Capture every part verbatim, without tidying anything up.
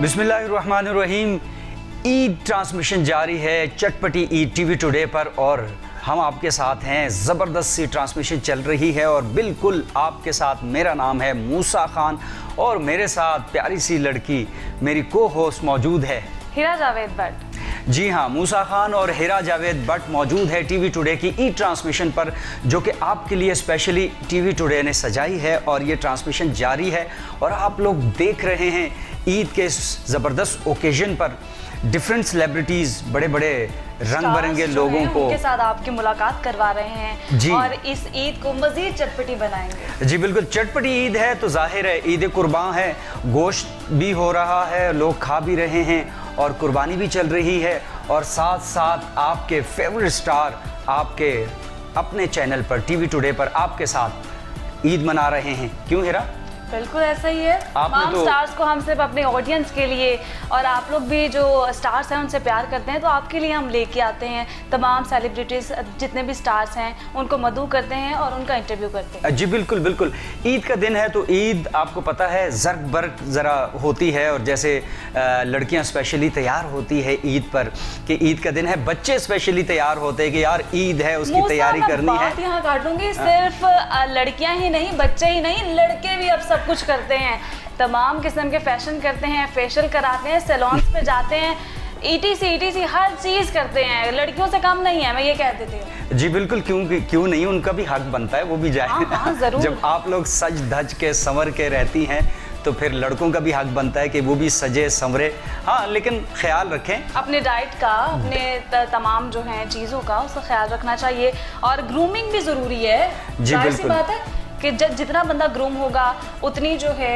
बिस्मिल्लाहिर्रहमानिर्रहीम। ईद ट्रांसमिशन जारी है चटपटी ईद टीवी टुडे पर और हम आपके साथ हैं। ज़बरदस्त सी ट्रांसमिशन चल रही है और बिल्कुल आपके साथ मेरा नाम है मूसा खान और मेरे साथ प्यारी सी लड़की मेरी को होस्ट मौजूद है हिरा जावेद भट्ट। जी हाँ, मूसा खान और हिरा जावेद भट्ट मौजूद है टीवी टुडे की ई ट्रांसमिशन पर, जो कि आपके लिए स्पेशली टीवी टुडे ने सजाई है और ये ट्रांसमिशन जारी है और आप लोग देख रहे हैं ईद के ज़बरदस्त ओकेजन पर डिफरेंट सेलिब्रिटीज़, बड़े बड़े रंग बरंगे लोगों को उनके साथ आपकी मुलाकात करवा रहे हैं जी। और इस ईद को मज़ीद चटपटी बनाएंगे। जी बिल्कुल, चटपटी ईद है तो जाहिर है ईद कुर्बान है, गोश्त भी हो रहा है, लोग खा भी रहे हैं और कुर्बानी भी चल रही है और साथ साथ आपके फेवरेट स्टार आपके अपने चैनल पर टीवी टुडे पर आपके साथ ईद मना रहे हैं। क्यों हिरा? बिल्कुल ऐसा ही है। तमाम तो... स्टार्स को हम सिर्फ अपने ऑडियंस के लिए और आप लोग भी जो स्टार्स हैं उनसे प्यार करते हैं तो आपके लिए हम लेके आते हैं तमाम सेलिब्रिटीज़, जितने भी स्टार्स हैं उनको मधु करते हैं और उनका इंटरव्यू करते हैं। जी बिल्कुल बिल्कुल, ईद का दिन है तो ईद आपको पता है जर्क बर्क ज़रा होती है और जैसे लड़कियाँ स्पेशली तैयार होती है ईद पर कि ईद का दिन है, बच्चे स्पेशली तैयार होते हैं कि यार ईद है उसकी तैयारी करनी है। यहाँ काटूंगी, सिर्फ लड़कियाँ ही नहीं, बच्चे ही नहीं, लड़के भी अब कुछ करते हैं, तमाम किस्म के फैशन करते हैं, फेशियल कराते हैं, सैलॉन्स पे जाते हैं, ईटीसी ईटीसी हर चीज़ करते हैं, लड़कियों से कम नहीं है, मैं ये कह देती हूँ। जी बिल्कुल, क्यों क्यों नहीं, उनका भी हक बनता है, वो भी जाए। हाँ, हाँ, जरूर। जब आप लोग सज धज के संवर के रहती हैं तो फिर लड़कों का भी हक बनता है कि वो भी सजे संवरे। हाँ, लेकिन ख्याल रखें अपने डाइट का, अपने तमाम जो हैं चीज़ों का, उसका ख्याल रखना चाहिए और ग्रूमिंग भी ज़रूरी है। जी बिल्कुल, कि जब जितना बंदा ग्रूम होगा उतनी जो है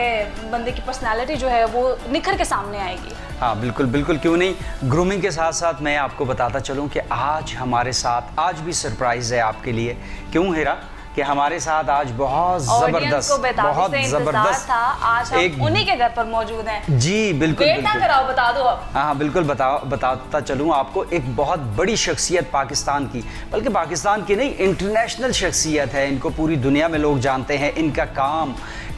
बंदे की पर्सनालिटी जो है वो निखर के सामने आएगी। हाँ बिल्कुल बिल्कुल, क्यों नहीं। ग्रूमिंग के साथ साथ मैं आपको बताता चलूँ कि आज हमारे साथ आज भी सरप्राइज है आपके लिए। क्यों हिरा? कि हमारे साथ आज बहुत जबरदस्त बहुत जबरदस्त था, आज हम उन्हीं के घर पर मौजूद हैं। जी बिल्कुल, बेटा कराओ, बता दो आप। हाँ बिल्कुल, बताओ बताता चलूँ आपको, एक बहुत बड़ी शख्सियत पाकिस्तान की, बल्कि पाकिस्तान की नहीं इंटरनेशनल शख्सियत है, इनको पूरी दुनिया में लोग जानते हैं, इनका काम,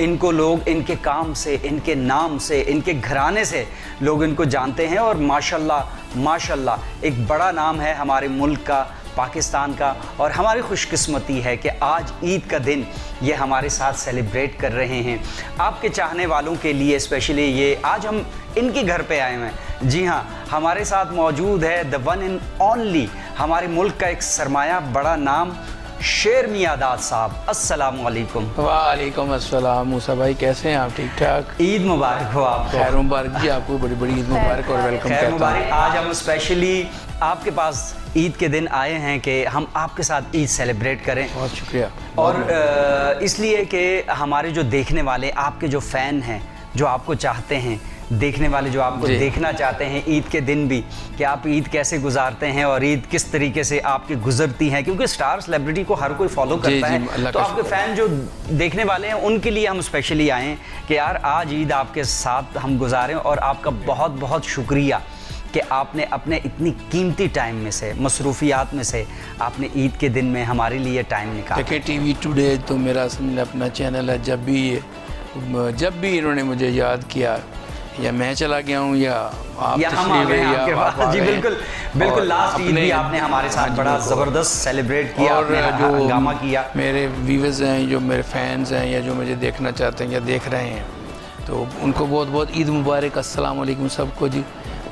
इनको लोग इनके काम से, इनके नाम से, इनके घराने से लोग इनको जानते हैं और माशाल्लाह माशाल्लाह एक बड़ा नाम है हमारे मुल्क का, पाकिस्तान का। और हमारी खुशकिस्मती है कि आज ईद का दिन ये हमारे साथ सेलिब्रेट कर रहे हैं। आपके चाहने वालों के लिए स्पेशली ये आज हम इनके घर पे आए हुए हैं। जी हाँ, हमारे साथ मौजूद है द वन एंड ओनली हमारे मुल्क का एक सरमाया, बड़ा नाम, शेर मियां दाद साहब। अस्सलाम वालेकुम। वालेकुम अस्सलाम मूसा भाई, कैसे हैं आप? ठीक ठाक। ईद मुबारक हो आपको। खैर मुबारक जी, आपको बड़ी बड़ी ईद मुबारक और वेलकम कहता हूं। मुबारक। आज हम स्पेशली आपके पास ईद के दिन आए हैं कि हम आपके साथ ईद सेलिब्रेट करें। बहुत शुक्रिया। और इसलिए कि हमारे जो देखने वाले, आपके जो फ़ैन हैं, जो आपको चाहते हैं, देखने वाले जो आपको देखना चाहते हैं ईद के दिन भी, कि आप ईद कैसे गुजारते हैं और ईद किस तरीके से आपकी गुजरती है, क्योंकि स्टार सेलिब्रिटी को हर कोई फॉलो करता है, तो आपके फैन जो देखने वाले हैं उनके लिए हम स्पेशली आए हैं कि यार आज ईद आपके साथ हम गुजारें। और आपका बहुत बहुत शुक्रिया कि आपने अपने इतनी कीमती टाइम में से, मसरूफियात में से, आपने ईद के दिन में हमारे लिए टाइम निकाला। देखिए टीवी टुडे तो मेरा अपना चैनल है, जब भी जब भी इन्होंने मुझे याद किया या मैं चला गया हूँ या आप या हम आ गए आपके पास। जी बिल्कुल बिल्कुल, लास्ट ईद भी आपने हमारे साथ बड़ा ज़बरदस्त सेलिब्रेट किया और जो हंगामा किया। मेरे व्यूअर्स हैं, जो मेरे फैंस हैं या जो मुझे देखना चाहते हैं या देख रहे हैं, तो उनको बहुत बहुत ईद मुबारक। अस्सलाम वालेकुम सबको जी,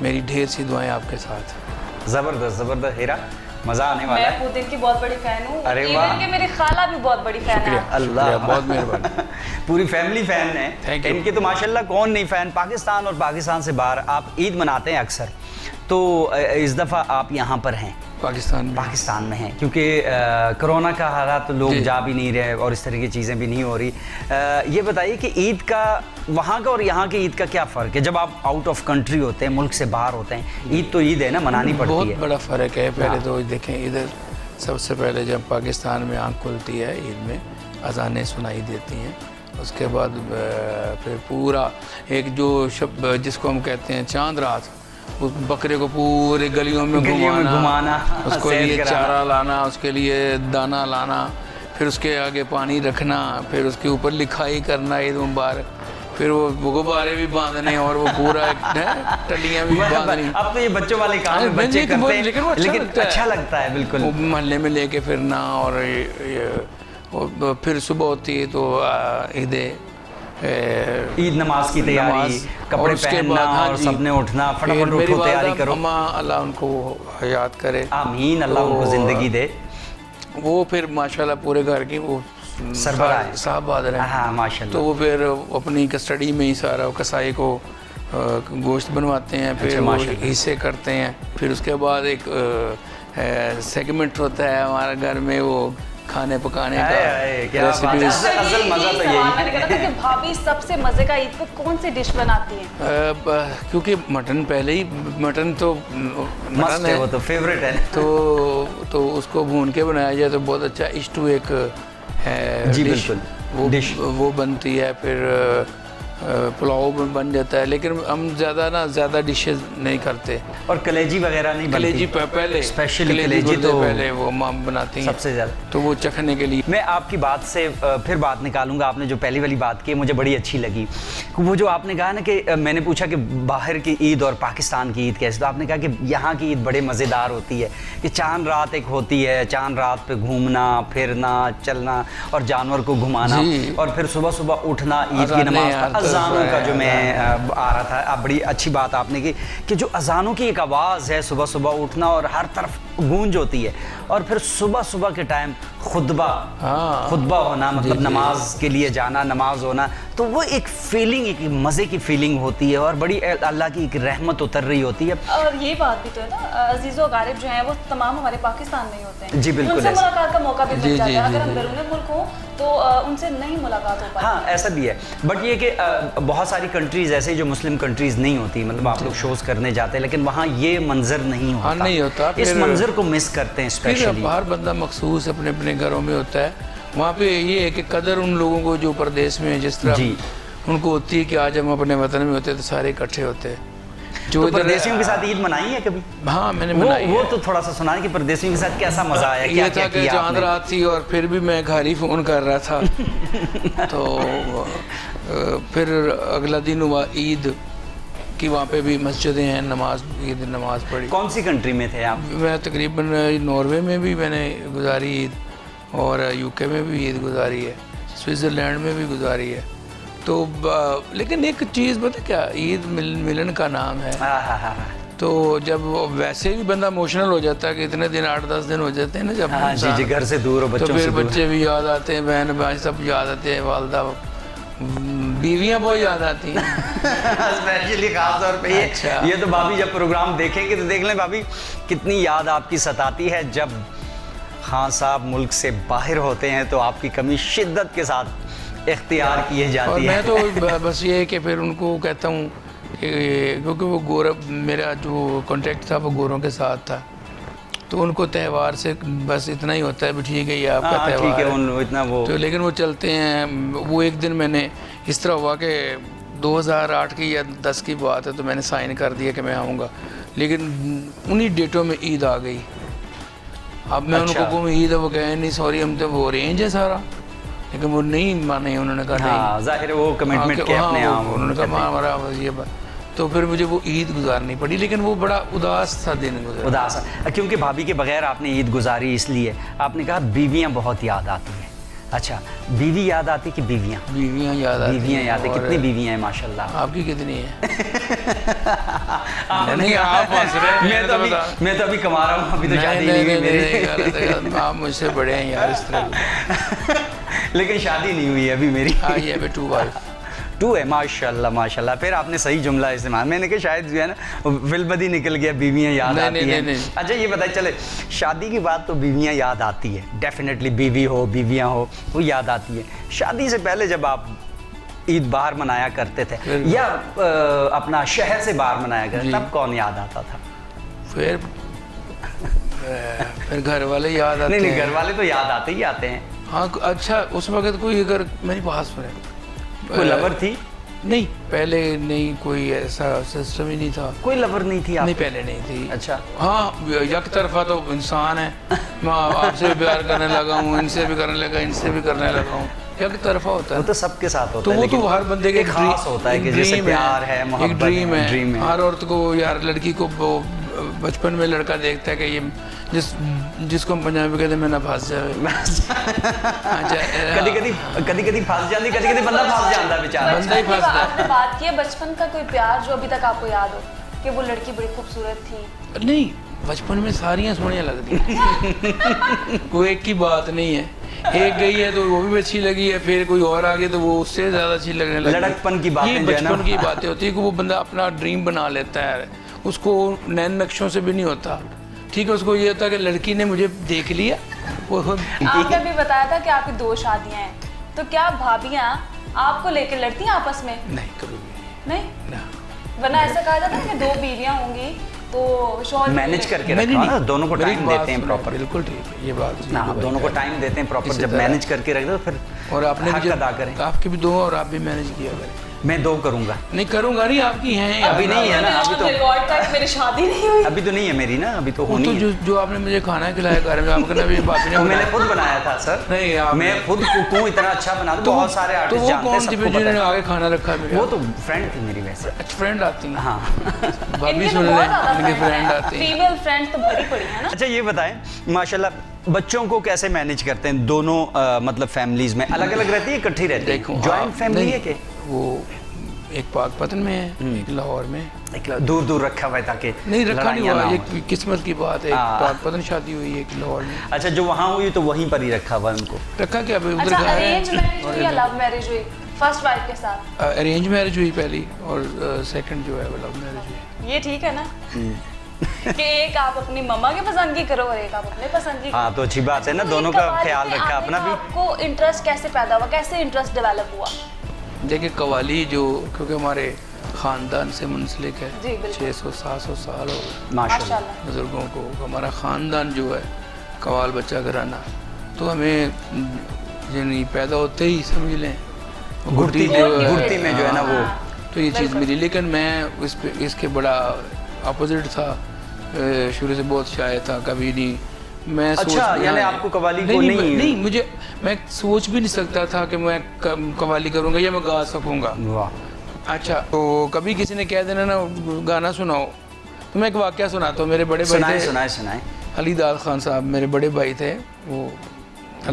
मेरी ढेर सी दुआएं आपके साथ। ज़बरदस्त ज़बरदस्त हेरा, मज़ा आने वाला है। मैं पुतिन की बहुत बड़ी फ़ैन हूँ, इवन के मेरी खाला भी बहुत बड़ी फ़ैन है। अल्लाह बहुत मेहरबानी, पूरी फैमिली फ़ैन है। Thank you. इनके तो माशाल्लाह कौन नहीं फ़ैन। पाकिस्तान और पाकिस्तान से बाहर आप ईद मनाते हैं अक्सर, तो इस दफ़ा आप यहाँ पर हैं पाकिस्तान में। पाकिस्तान में हैं क्योंकि कोरोना का हालात, तो लोग जा भी नहीं रहे और इस तरह की चीज़ें भी नहीं हो रही। आ, ये बताइए कि ईद का वहाँ का और यहाँ के ईद का क्या फ़र्क है? जब आप आउट ऑफ कंट्री होते हैं, मुल्क से बाहर होते हैं, ईद तो ईद है ना, मनानी पड़ती है। बहुत बड़ा फ़र्क है। पहले तो देखें, इधर सबसे पहले जब पाकिस्तान में आँख खुलती है ईद में अजानें सुनाई देती हैं, उसके बाद फिर पूरा एक जो शब जिसको हम कहते हैं चांद रात, उस बकरे को पूरे गलियों में घुमाना, उसको लिए चारा लाना, उसके लिए दाना लाना, फिर उसके आगे पानी रखना, फिर उसके ऊपर लिखाई करना ईद मुबारक। फिर वो गुब्बारे भी बांधने और वो पूरा टलियाँ भी बांधनी। अब तो ये बच्चों वाले काम है, बच्चे करते हैं, लेकिन वो अच्छा, लेकिन लगता, अच्छा है। लगता है बिल्कुल। मोहल्ले में लेके फिरना और ये, ये, फिर सुबह होती है तो ईद ईद नमाज की तैयारी, कपड़े पहनना और सबने उठना, फटाफट उठो तैयारी करो। अम्मा अल्लाह उनको हयात करे, आमीन, अल्लाह उनको जिंदगी दे। वो फिर माशाल्लाह पूरे घर की वो सरबराह साहबाद रहे, हाँ माशाल्लाह, तो वो फिर अपनी कस्टडी में ही सारा कसाई को गोश्त बनवाते हैं, फिर माशाल्लाह हिस्से करते हैं। फिर उसके बाद एक सेगमेंट होता है हमारे घर में, वो खाने पकाने का रेसिपी। असल मजा तो यही है। मैंने कहा था कि भाभी सबसे मजे का ईद को कौन सी डिश बनाती हैं? क्योंकि मटन पहले ही, मटन तो मटन है वो तो फेवरेट है, तो तो उसको भून के बनाया जाए तो बहुत अच्छा। इश्टू एक है जी, बिल्कुल वो डिश वो बनती है, फिर पुलाव बन जाता है, लेकिन हम ज़्यादा ना ज़्यादा डिशेस नहीं करते। और कलेजी वगैरह नहीं, कलेजी पहले, स्पेशली कलेजी तो पहले वो माम बनाती हैं सबसे ज़्यादा, तो वो चखने के लिए। मैं आपकी बात से फिर बात निकालूंगा, आपने जो पहली वाली बात की मुझे बड़ी अच्छी लगी, वो जो आपने कहा ना कि मैंने पूछा कि बाहर की ईद और पाकिस्तान की ईद कैसे, तो आपने कहा कि यहाँ की ईद बड़े मज़ेदार होती है कि चांद रात एक होती है, चांद रात पर घूमना फिरना चलना और जानवर को घुमाना, और फिर सुबह सुबह उठना ईद की नमाज। अजानों का जो मैं आ रहा था, आप बड़ी अच्छी बात आपने की कि जो अजानों की एक आवाज़ है, सुबह सुबह उठना और हर तरफ गूंज होती है, और फिर सुबह सुबह के टाइम खुतबा खुतबा होना, मतलब नमाज के लिए जाना, नमाज होना, तो वो एक फीलिंग, एक मज़े की फीलिंग होती है और बड़ी अल्लाह की एक रहमत उतर रही होती है। और ये बात भी तो है ना, अजीज़ो गारिब जो है वो तमाम हमारे पाकिस्तान में ही होते हैं, जी बिल्कुल, उनसे मुलाकात का मौका भी मिल जाता है। अगर हम बैरून मुल्क हों तो उनसे नहीं मुलाकात हो पाती, हाँ ऐसा भी है। बट ये कि बहुत सारी कंट्रीज ऐसे जो मुस्लिम कंट्रीज नहीं होती, मतलब आप लोग शोज करने जाते हैं लेकिन वहाँ ये मंजर नहीं होता, नहीं होता, इस मंजर को मिस करते हैं स्पेशली। बाहर बंदा मखसूस अपने अपने घरों में होता है, वहाँ पे ये है कि कदर उन लोगों को जो प्रदेश में, जिस तरह उनको होती है कि आज हम अपने वतन में होते हैं तो सारे इकट्ठे होते हैं। जो तो परदेशियों के साथ ईद मनाई है कभी? हाँ मैंने वो, मनाई वो है। तो थोड़ा सा सुना कि परदेशियों के साथ कैसा मजा आया, क्या क्या किया? चांद रात थी और फिर भी मैं घर ही फोन कर रहा था तो फिर अगला दिन हुआ ईद कि वहाँ पे भी मस्जिदें हैं, नमाज ईद नमाज पढ़ी। कौन सी कंट्री में थे आप? मैं तकरीबन नॉर्वे में भी मैंने गुजारी ईद, और यूके में भी ईद गुजारी है, स्विट्ज़रलैंड में भी गुजारी है। तो लेकिन एक चीज़ पता क्या, ईद मिल, मिलन का नाम है। हाँ हाँ हाँ। तो जब वैसे भी बंदा इमोशनल हो जाता है कि इतने दिन आठ दस दिन हो जाते हैं ना जब, हाँ जी जी, घर से दूर हो, बच्चों तो फिर बच्चे भी याद आते हैं, बहन भाई सब याद आते हैं, वालदा बीवियाँ बहुत याद आती हैं स्पेशली खास तौर पे। अच्छा। ये तो भाभी जब प्रोग्राम देखेंगे तो देख लें भाभी कितनी याद आपकी सताती है, जब खान साहब मुल्क से बाहर होते हैं तो आपकी कमी शिद्दत के साथ इख्तियार किए जाती और है। मैं तो बस ये है कि फिर उनको कहता हूँ क्योंकि वो गौरव, मेरा जो कॉन्टेक्ट था वो गौरों के साथ था, तो उनको त्यौहार से बस इतना ही होता है भी ठीक है ये आपका त्यौहार है, उन इतना वो तो, लेकिन वो चलते हैं। वो एक दिन मैंने इस तरह हुआ कि दो हज़ार आठ की या दस की बात है, तो मैंने साइन कर दिया कि मैं आऊँगा, लेकिन उन्हीं डेटों में ईद आ गई। अब मैं अच्छा। उनको कहूँ ईद, वो कहें नहीं सॉरी हम तो वो अरेंज है सारा, लेकिन वो नहीं माने, उन्होंने कहा हाँ, जाहिर है वो कमिटमेंट के अपने आप, उन्होंने कहा हमारा ये बात, तो फिर मुझे वो ईद गुजारनी पड़ी, लेकिन वो बड़ा उदास था दिन, उदास क्योंकि भाभी के बगैर आपने ईद गुजारी। इसलिए आपने कहा बीवियाँ बहुत याद आती हैं, अच्छा बीवी याद आती कि बीवियाँ बीवियाँ याद आती, बीवियाँ याद आती, कितनी बीवियाँ हैं माशाल्लाह? आपकी कितनी है? नहीं आप हंस रहे हैं, मैं तो अभी मैं तो अभी कमा रहा हूँ, अभी तो शादी नहीं हुई मेरी, आप मुझसे बड़े हैं यार इस तरह, लेकिन शादी नहीं हुई अभी मेरी, आई है टू वाइफ टू है माशाल्लाह माशाल्लाह। फिर आपने सही जुमला इस्तेमाल, मैंने कहा शायद जो है ना फिलबदी निकल गया, बीवियाँ याद नहीं, आती नहीं, हैं नहीं, नहीं। अच्छा ये बताइए, चले शादी की बात, तो बीवियाँ याद आती है डेफिनेटली, बीवी हो बीवियाँ हो वो याद आती है। शादी से पहले जब आप ईद बाहर मनाया करते थे या आ, अपना शहर से बाहर मनाया करते, तब कौन याद आता था? फिर फिर घर वाले याद आते, नहीं घर वाले तो याद आते ही आते हैं। हाँ अच्छा उस वक्त कोई अगर मेरे पास में कोई लवर थी? नहीं पहले नहीं, कोई ऐसा सिस्टम ही नहीं था, कोई लवर नहीं थी आप? नहीं पहले नहीं थी। अच्छा हाँ यक तरफा तो इंसान है, मैं आपसे भी प्यार करने लगा हूँ, इनसे भी करने लगा इनसे भी करने लगा हूँ एक तरफा होता है, वो तो सबके साथ होता है, वो तो हर बंदे के खास होता है कि जैसे प्यार है, एक ड्रीम है हर औरत को यार, लड़की को बचपन में लड़का देखता है कि ये जिस जिसको हम पंजाबी कहते हैं मैं ना फंस जाए, कभी कभी कभी कभी फंस जाती, कभी कभी बंदा फंस जाता है बेचारा, बंदा ही फंसता है। आपने बात की है बचपन का कोई प्यार जो अभी तक आपको याद हो कि वो लड़की बड़ी खूबसूरत थी? नहीं, बचपन में सारियाँ सोहनियाँ लगती, कोई एक की बात नहीं है, एक गई है तो वो भी अच्छी लगी है, फिर कोई और आ गई तो वो उससे ज्यादा अच्छी लगने लगी। लड़कपन की बातें, ये बचपन की बातें होती है कि वो बंदा अपना ड्रीम बना लेता है, उसको नैन नक्शों से भी नहीं होता, ठीक है, उसको ये होता है कि लड़की ने मुझे देख लिया। आपने भी बताया था कि आपकी दो शादियां हैं, तो क्या भाभियां आपको लेकर लड़ती हैं आपस में? नहीं, कभी नहीं, वरना ऐसा कहा जाता है कि दो बीवियां होंगी तो मैनेज करके रखा ना, दोनों को टाइम देते हैं प्रॉपर। बिल्कुल ठीक है ये बात ना, आप दोनों को टाइम देते हैं प्रॉपर, जब मैनेज करके रख दो फिर और आपने हक अदा करें। आपकी भी दो और आप भी मैनेज किया करें। मैं दो करूंगा नहीं करूंगा नहीं आपकी हैं अभी नहीं है ना, अभी तो रिकॉर्ड का मेरी शादी नहीं हुई, अभी तो नहीं है मेरी ना, अभी तो होनी है। तो जो आपने मुझे खाना खिलाया घर में, आपका ना भी बात नहीं, मैंने खुद बनाया था सर। नहीं मैं खुद कुक हूं, इतना अच्छा बना दूं, बहुत सारे आर्टिस्ट जानते हैं, सबको पता है। जिन्होंने आगे खाना रखा मेरा, वो तो फ्रेंड थी मेरी, वैसे फ्रेंड आती है। हां भाभी सुन रहे हैं, इनके फ्रेंड आते हैं, फीमेल फ्रेंड तो भरी पड़ी है ना। अच्छा ये बताएं माशाल्लाह बच्चों को कैसे मैनेज करते हैं दोनों, मतलब फैमिलीज में अलग अलग रहती है, इकट्ठी रहती है, जॉइंट फैमिली है के वो एक पाकपतन में है, एक लाहौर में, एक दूर दूर रखा हुआ है ताकि नहीं रखा नहीं हुआ, ये किस्मत की बात है, एक पाकपतन शादी हुई है एक लाहौर में। अच्छा जो वहाँ हुई तो वहीं पर ही रखा हुआ उनको, रखा क्या भाई उधर गया है। अरेंज मैरिज हुई या लव मैरिज हुई फर्स्ट वाइफ के साथ? अरेंज मैरिज हुई पहली और सेकंड जो है वो लव मैरिज हुई। ये ठीक है ना कि एक आप अपनी मम्मा के पसंद की करो और एक आप अपने पसंद की। हाँ तो अच्छी बात है ना, दोनों का ख्याल रखा अपना भी। आपको इंटरेस्ट कैसे पैदा हुआ, कैसे इंटरेस्ट डेवलप हुआ? देखिए कवाली जो क्योंकि हमारे ख़ानदान से मुंसलिक है, छः सौ सात सौ साल हो माशाल्लाह बुज़ुर्गों को, हमारा ख़ानदान जो है कवाल बच्चा घराना, तो हमें यानी पैदा होते ही समझ लें गुर्दी में जो है ना वो, तो ये चीज़ मिली। लेकिन मैं इस पे इसके बड़ा अपोजिट था, शुरू से बहुत शाय था, कभी नहीं मैं अच्छा, यानी आपको कवाली नहीं, को नहीं, नहीं, नहीं मुझे मैं सोच भी नहीं सकता था कि मैं कवाली करूंगा या मैं गा सकूंगा। वाह अच्छा, तो कभी किसी ने कह देना ना गाना सुनाओ, तो मैं एक वाक्या सुनाता हूँ। मेरे बड़े भाई सुनाए सुनाए हलीदार खान साहब मेरे बड़े भाई थे, वो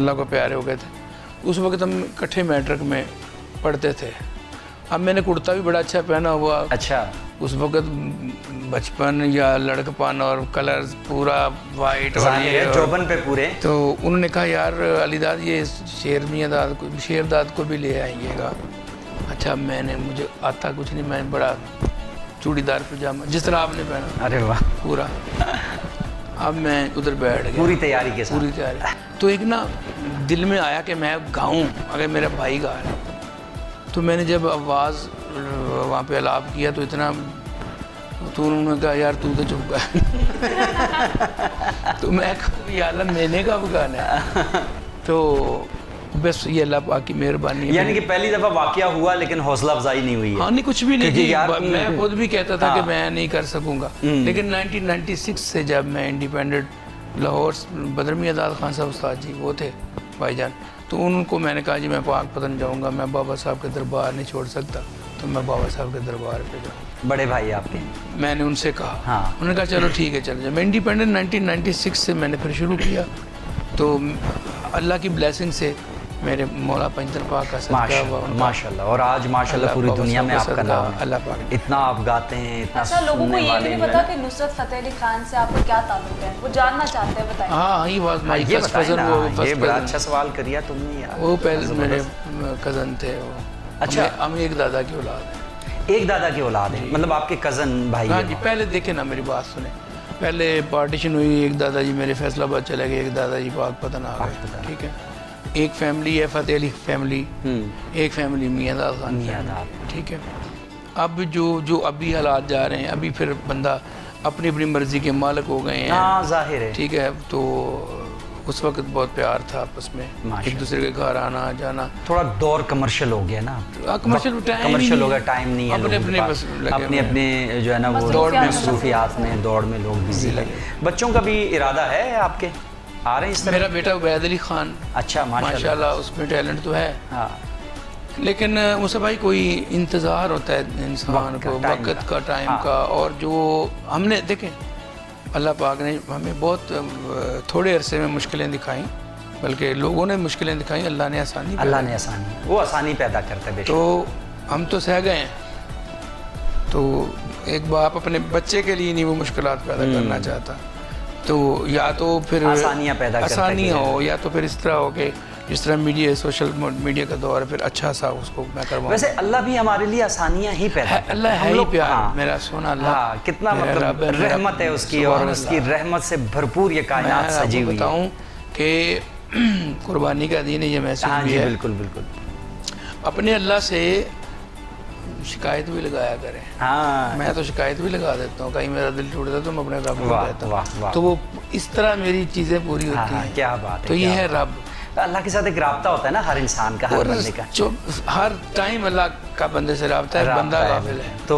अल्लाह को प्यारे हो गए थे। उस वक्त हम इकट्ठे मैट्रिक में पढ़ते थे। अब मैंने कुर्ता भी बड़ा अच्छा पहना हुआ, अच्छा उस वक्त बचपन या लड़कपन और कलर्स पूरा वाइट और ये चौबन पे पूरे, तो उन्होंने कहा यार अलीदाद ये शेर मियाँ दाद को शेर दाद को भी ले आइएगा। अच्छा मैंने मुझे आता कुछ नहीं, मैंने बड़ा चूड़ीदार पजामा जिस तरह आपने पहना, अरे वाह पूरा। अब मैं उधर बैठ गया पूरी तैयारी के साथ, पूरी तैयारी। तो एक ना दिल में आया कि मैं गाऊँ, अगर मेरा भाई गा रहा है। तो मैंने जब आवाज़ वहाँ पे अलाप किया तो इतना, तो उन्होंने कहा यार तू तो चुप गया। तो मैं यार मैंने कब गाना है, तो बस ये अल्लाह पाक की मेहरबानी है। यानी कि पहली दफ़ा वाकया हुआ लेकिन हौसला अफजाई नहीं हुई है। हाँ नहीं कुछ भी नहीं थी, मैं खुद भी कहता था कि मैं नहीं कर सकूँगा। लेकिन नाइनटीन नाइंटी सिक्स से जब मैं इंडिपेंडेंट लाहौर, बदर मियां आज़ाद खान साहब उस्ताद जी वो थे भाईजान, तो उनको मैंने कहा जी मैं पाकपतन जाऊंगा, मैं बाबा साहब के दरबार नहीं छोड़ सकता, तो मैं बाबा साहब के दरबार पे जाऊँ। बड़े भाई आपके, मैंने उनसे कहा। हाँ उन्होंने कहा चलो ठीक है चल जाओ। मैं इंडिपेंडेंट नाइनटीन नाइंटी सिक्स से मैंने फिर शुरू किया, तो अल्लाह की ब्लेसिंग से मेरे मौला पंजर पाक का सदका हुआ माशाल्लाह, और आज माशाल्लाह पूरी दुनिया में आपका नाम अल्लाह पाक, इतना आप गाते हैं, इतना अच्छा लोगों को ये भी नहीं पता कि नुसरत फतेह अली खान से आपको क्या ताल्लुक है, वो जानना चाहते हैं, बताइए। हां ये बात माय फर्स्ट कजन, वो ये बड़ा अच्छा सवाल किया तुमने यार, वो पहले मेरे कजन थे वो। अच्छा हम एक दादा की औलाद है, एक दादा की औलाद है, मतलब आपके कजन भाई। हां जी पहले देखे ना मेरी बात सुने, पहले पार्टीशन हुई, एक दादाजी मेरे फैसलाबाद चले गए, एक दादाजी पाकपतन आ गए, ठीक है। एक फैमिली है फतेह अली फैमिली, एक फैमिली मियाँ दाद खान, ठीक है। अब जो जो अभी हालात जा रहे हैं, अभी फिर बंदा अपनी अपनी मर्जी के मालिक हो गए हैं, जाहिर है ठीक है। तो उस वक्त बहुत प्यार था आपस में, एक दूसरे के घर आना जाना, थोड़ा दौर कमर्शियल हो गया ना, कमर्शियल कमर्शियल हो गया, टाइम नहीं है अपने अपने बस अपने अपने जो है ना वो दौड़ में, मसरूफियात में, दौड़ में लोग बिजी लगे। बच्चों का भी इरादा है आपके? आ रहे हैं इस तरह? मेरा बेटा उबैद अली खान, अच्छा माशाल्लाह, उसमें टैलेंट तो है हाँ, लेकिन मुझे भाई कोई इंतज़ार होता है इंसान को, वक्त का, टाइम हाँ। का। और जो हमने देखें अल्लाह पाक ने हमें बहुत थोड़े अरसे में मुश्किलें दिखाई, बल्कि लोगों ने मुश्किलें दिखाई, अल्लाह ने आसानी अल्लाह ने आसानी वो आसानी पैदा करता है। तो हम तो सह गए हैं, तो एक बाप अपने बच्चे के लिए नहीं वो मुश्किलात पैदा करना चाहता, तो या तो फिर आसानियाँ पैदा आसानियाँ हो, या तो फिर इस तरह हो कि जिस तरह मीडिया सोशल मीडिया का दौर है, फिर अच्छा सा उसको मैं करवाऊँ। वैसे अल्लाह भी हमारे लिए आसानियाँ ही पैदा है, अल्लाह है ही प्यार, हाँ, मेरा सोना अल्लाह हाँ, कितना मतलब रहमत है उसकी, और उसकी रहमत से भरपूर ये कायनात सजी हुई है। बताऊँ कि कुर्बानी का दिन ये महसूस भी है, बिल्कुल बिल्कुल अपने अल्लाह से शिकायत भी लगाया करें हाँ। मैं तो शिकायत भी लगा देता हूँ, कहीं मेरा दिल टूटता है तो मैं अपने रब को कहता हूँ, तो वो इस तरह मेरी चीज़ें पूरी होती हाँ, हैं। क्या बात है, तो ये है रब, अल्लाह के साथ एक राब्ता होता है ना हर इंसान का, हर बंदे का, जो हर टाइम अल्लाह का बंदे से राब्ता है, बंदा गाफिल है। तो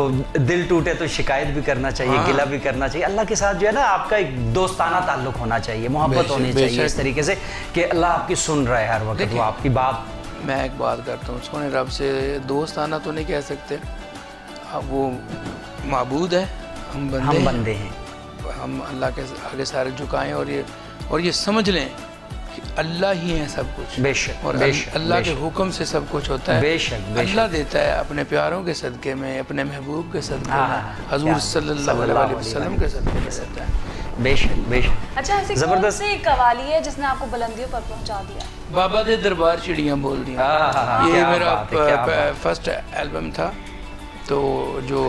दिल टूटे तो शिकायत भी करना चाहिए हाँ। गिला भी करना चाहिए, अल्लाह के साथ जो है ना आपका एक दोस्ताना ताल्लुक होना चाहिए, मोहब्बत होनी चाहिए इस तरीके से कि अल्लाह आपकी सुन रहा है हर वक्त, वो आपकी बात। मैं एक बात करता हूँ, सोने रब से दोस्ताना तो नहीं कह सकते, अब वो माबूद है, हम बंदे हम बंदे हैं, हम अल्लाह के आगे सारे झुकाएँ और ये और ये समझ लें अल्लाह ही है सब कुछ। बेशक, और अल्लाह के हुक्म से सब कुछ होता है। बेशक अल्लाह देता है अपने प्यारों के सदक़े में, अपने महबूब के सदक़े में, हजूर सल्लल्लाहु अलैहि वसल्लम के सदक़े में देता है। बेशक बेशक। अच्छा, ऐसी कौन सी कवाली है जिसने आपको बुलंदियों पर पहुंचा दिया? बाबा दे दरबार चिड़ियाँ बोल दी, ये मेरा फर्स्ट एल्बम था, तो जो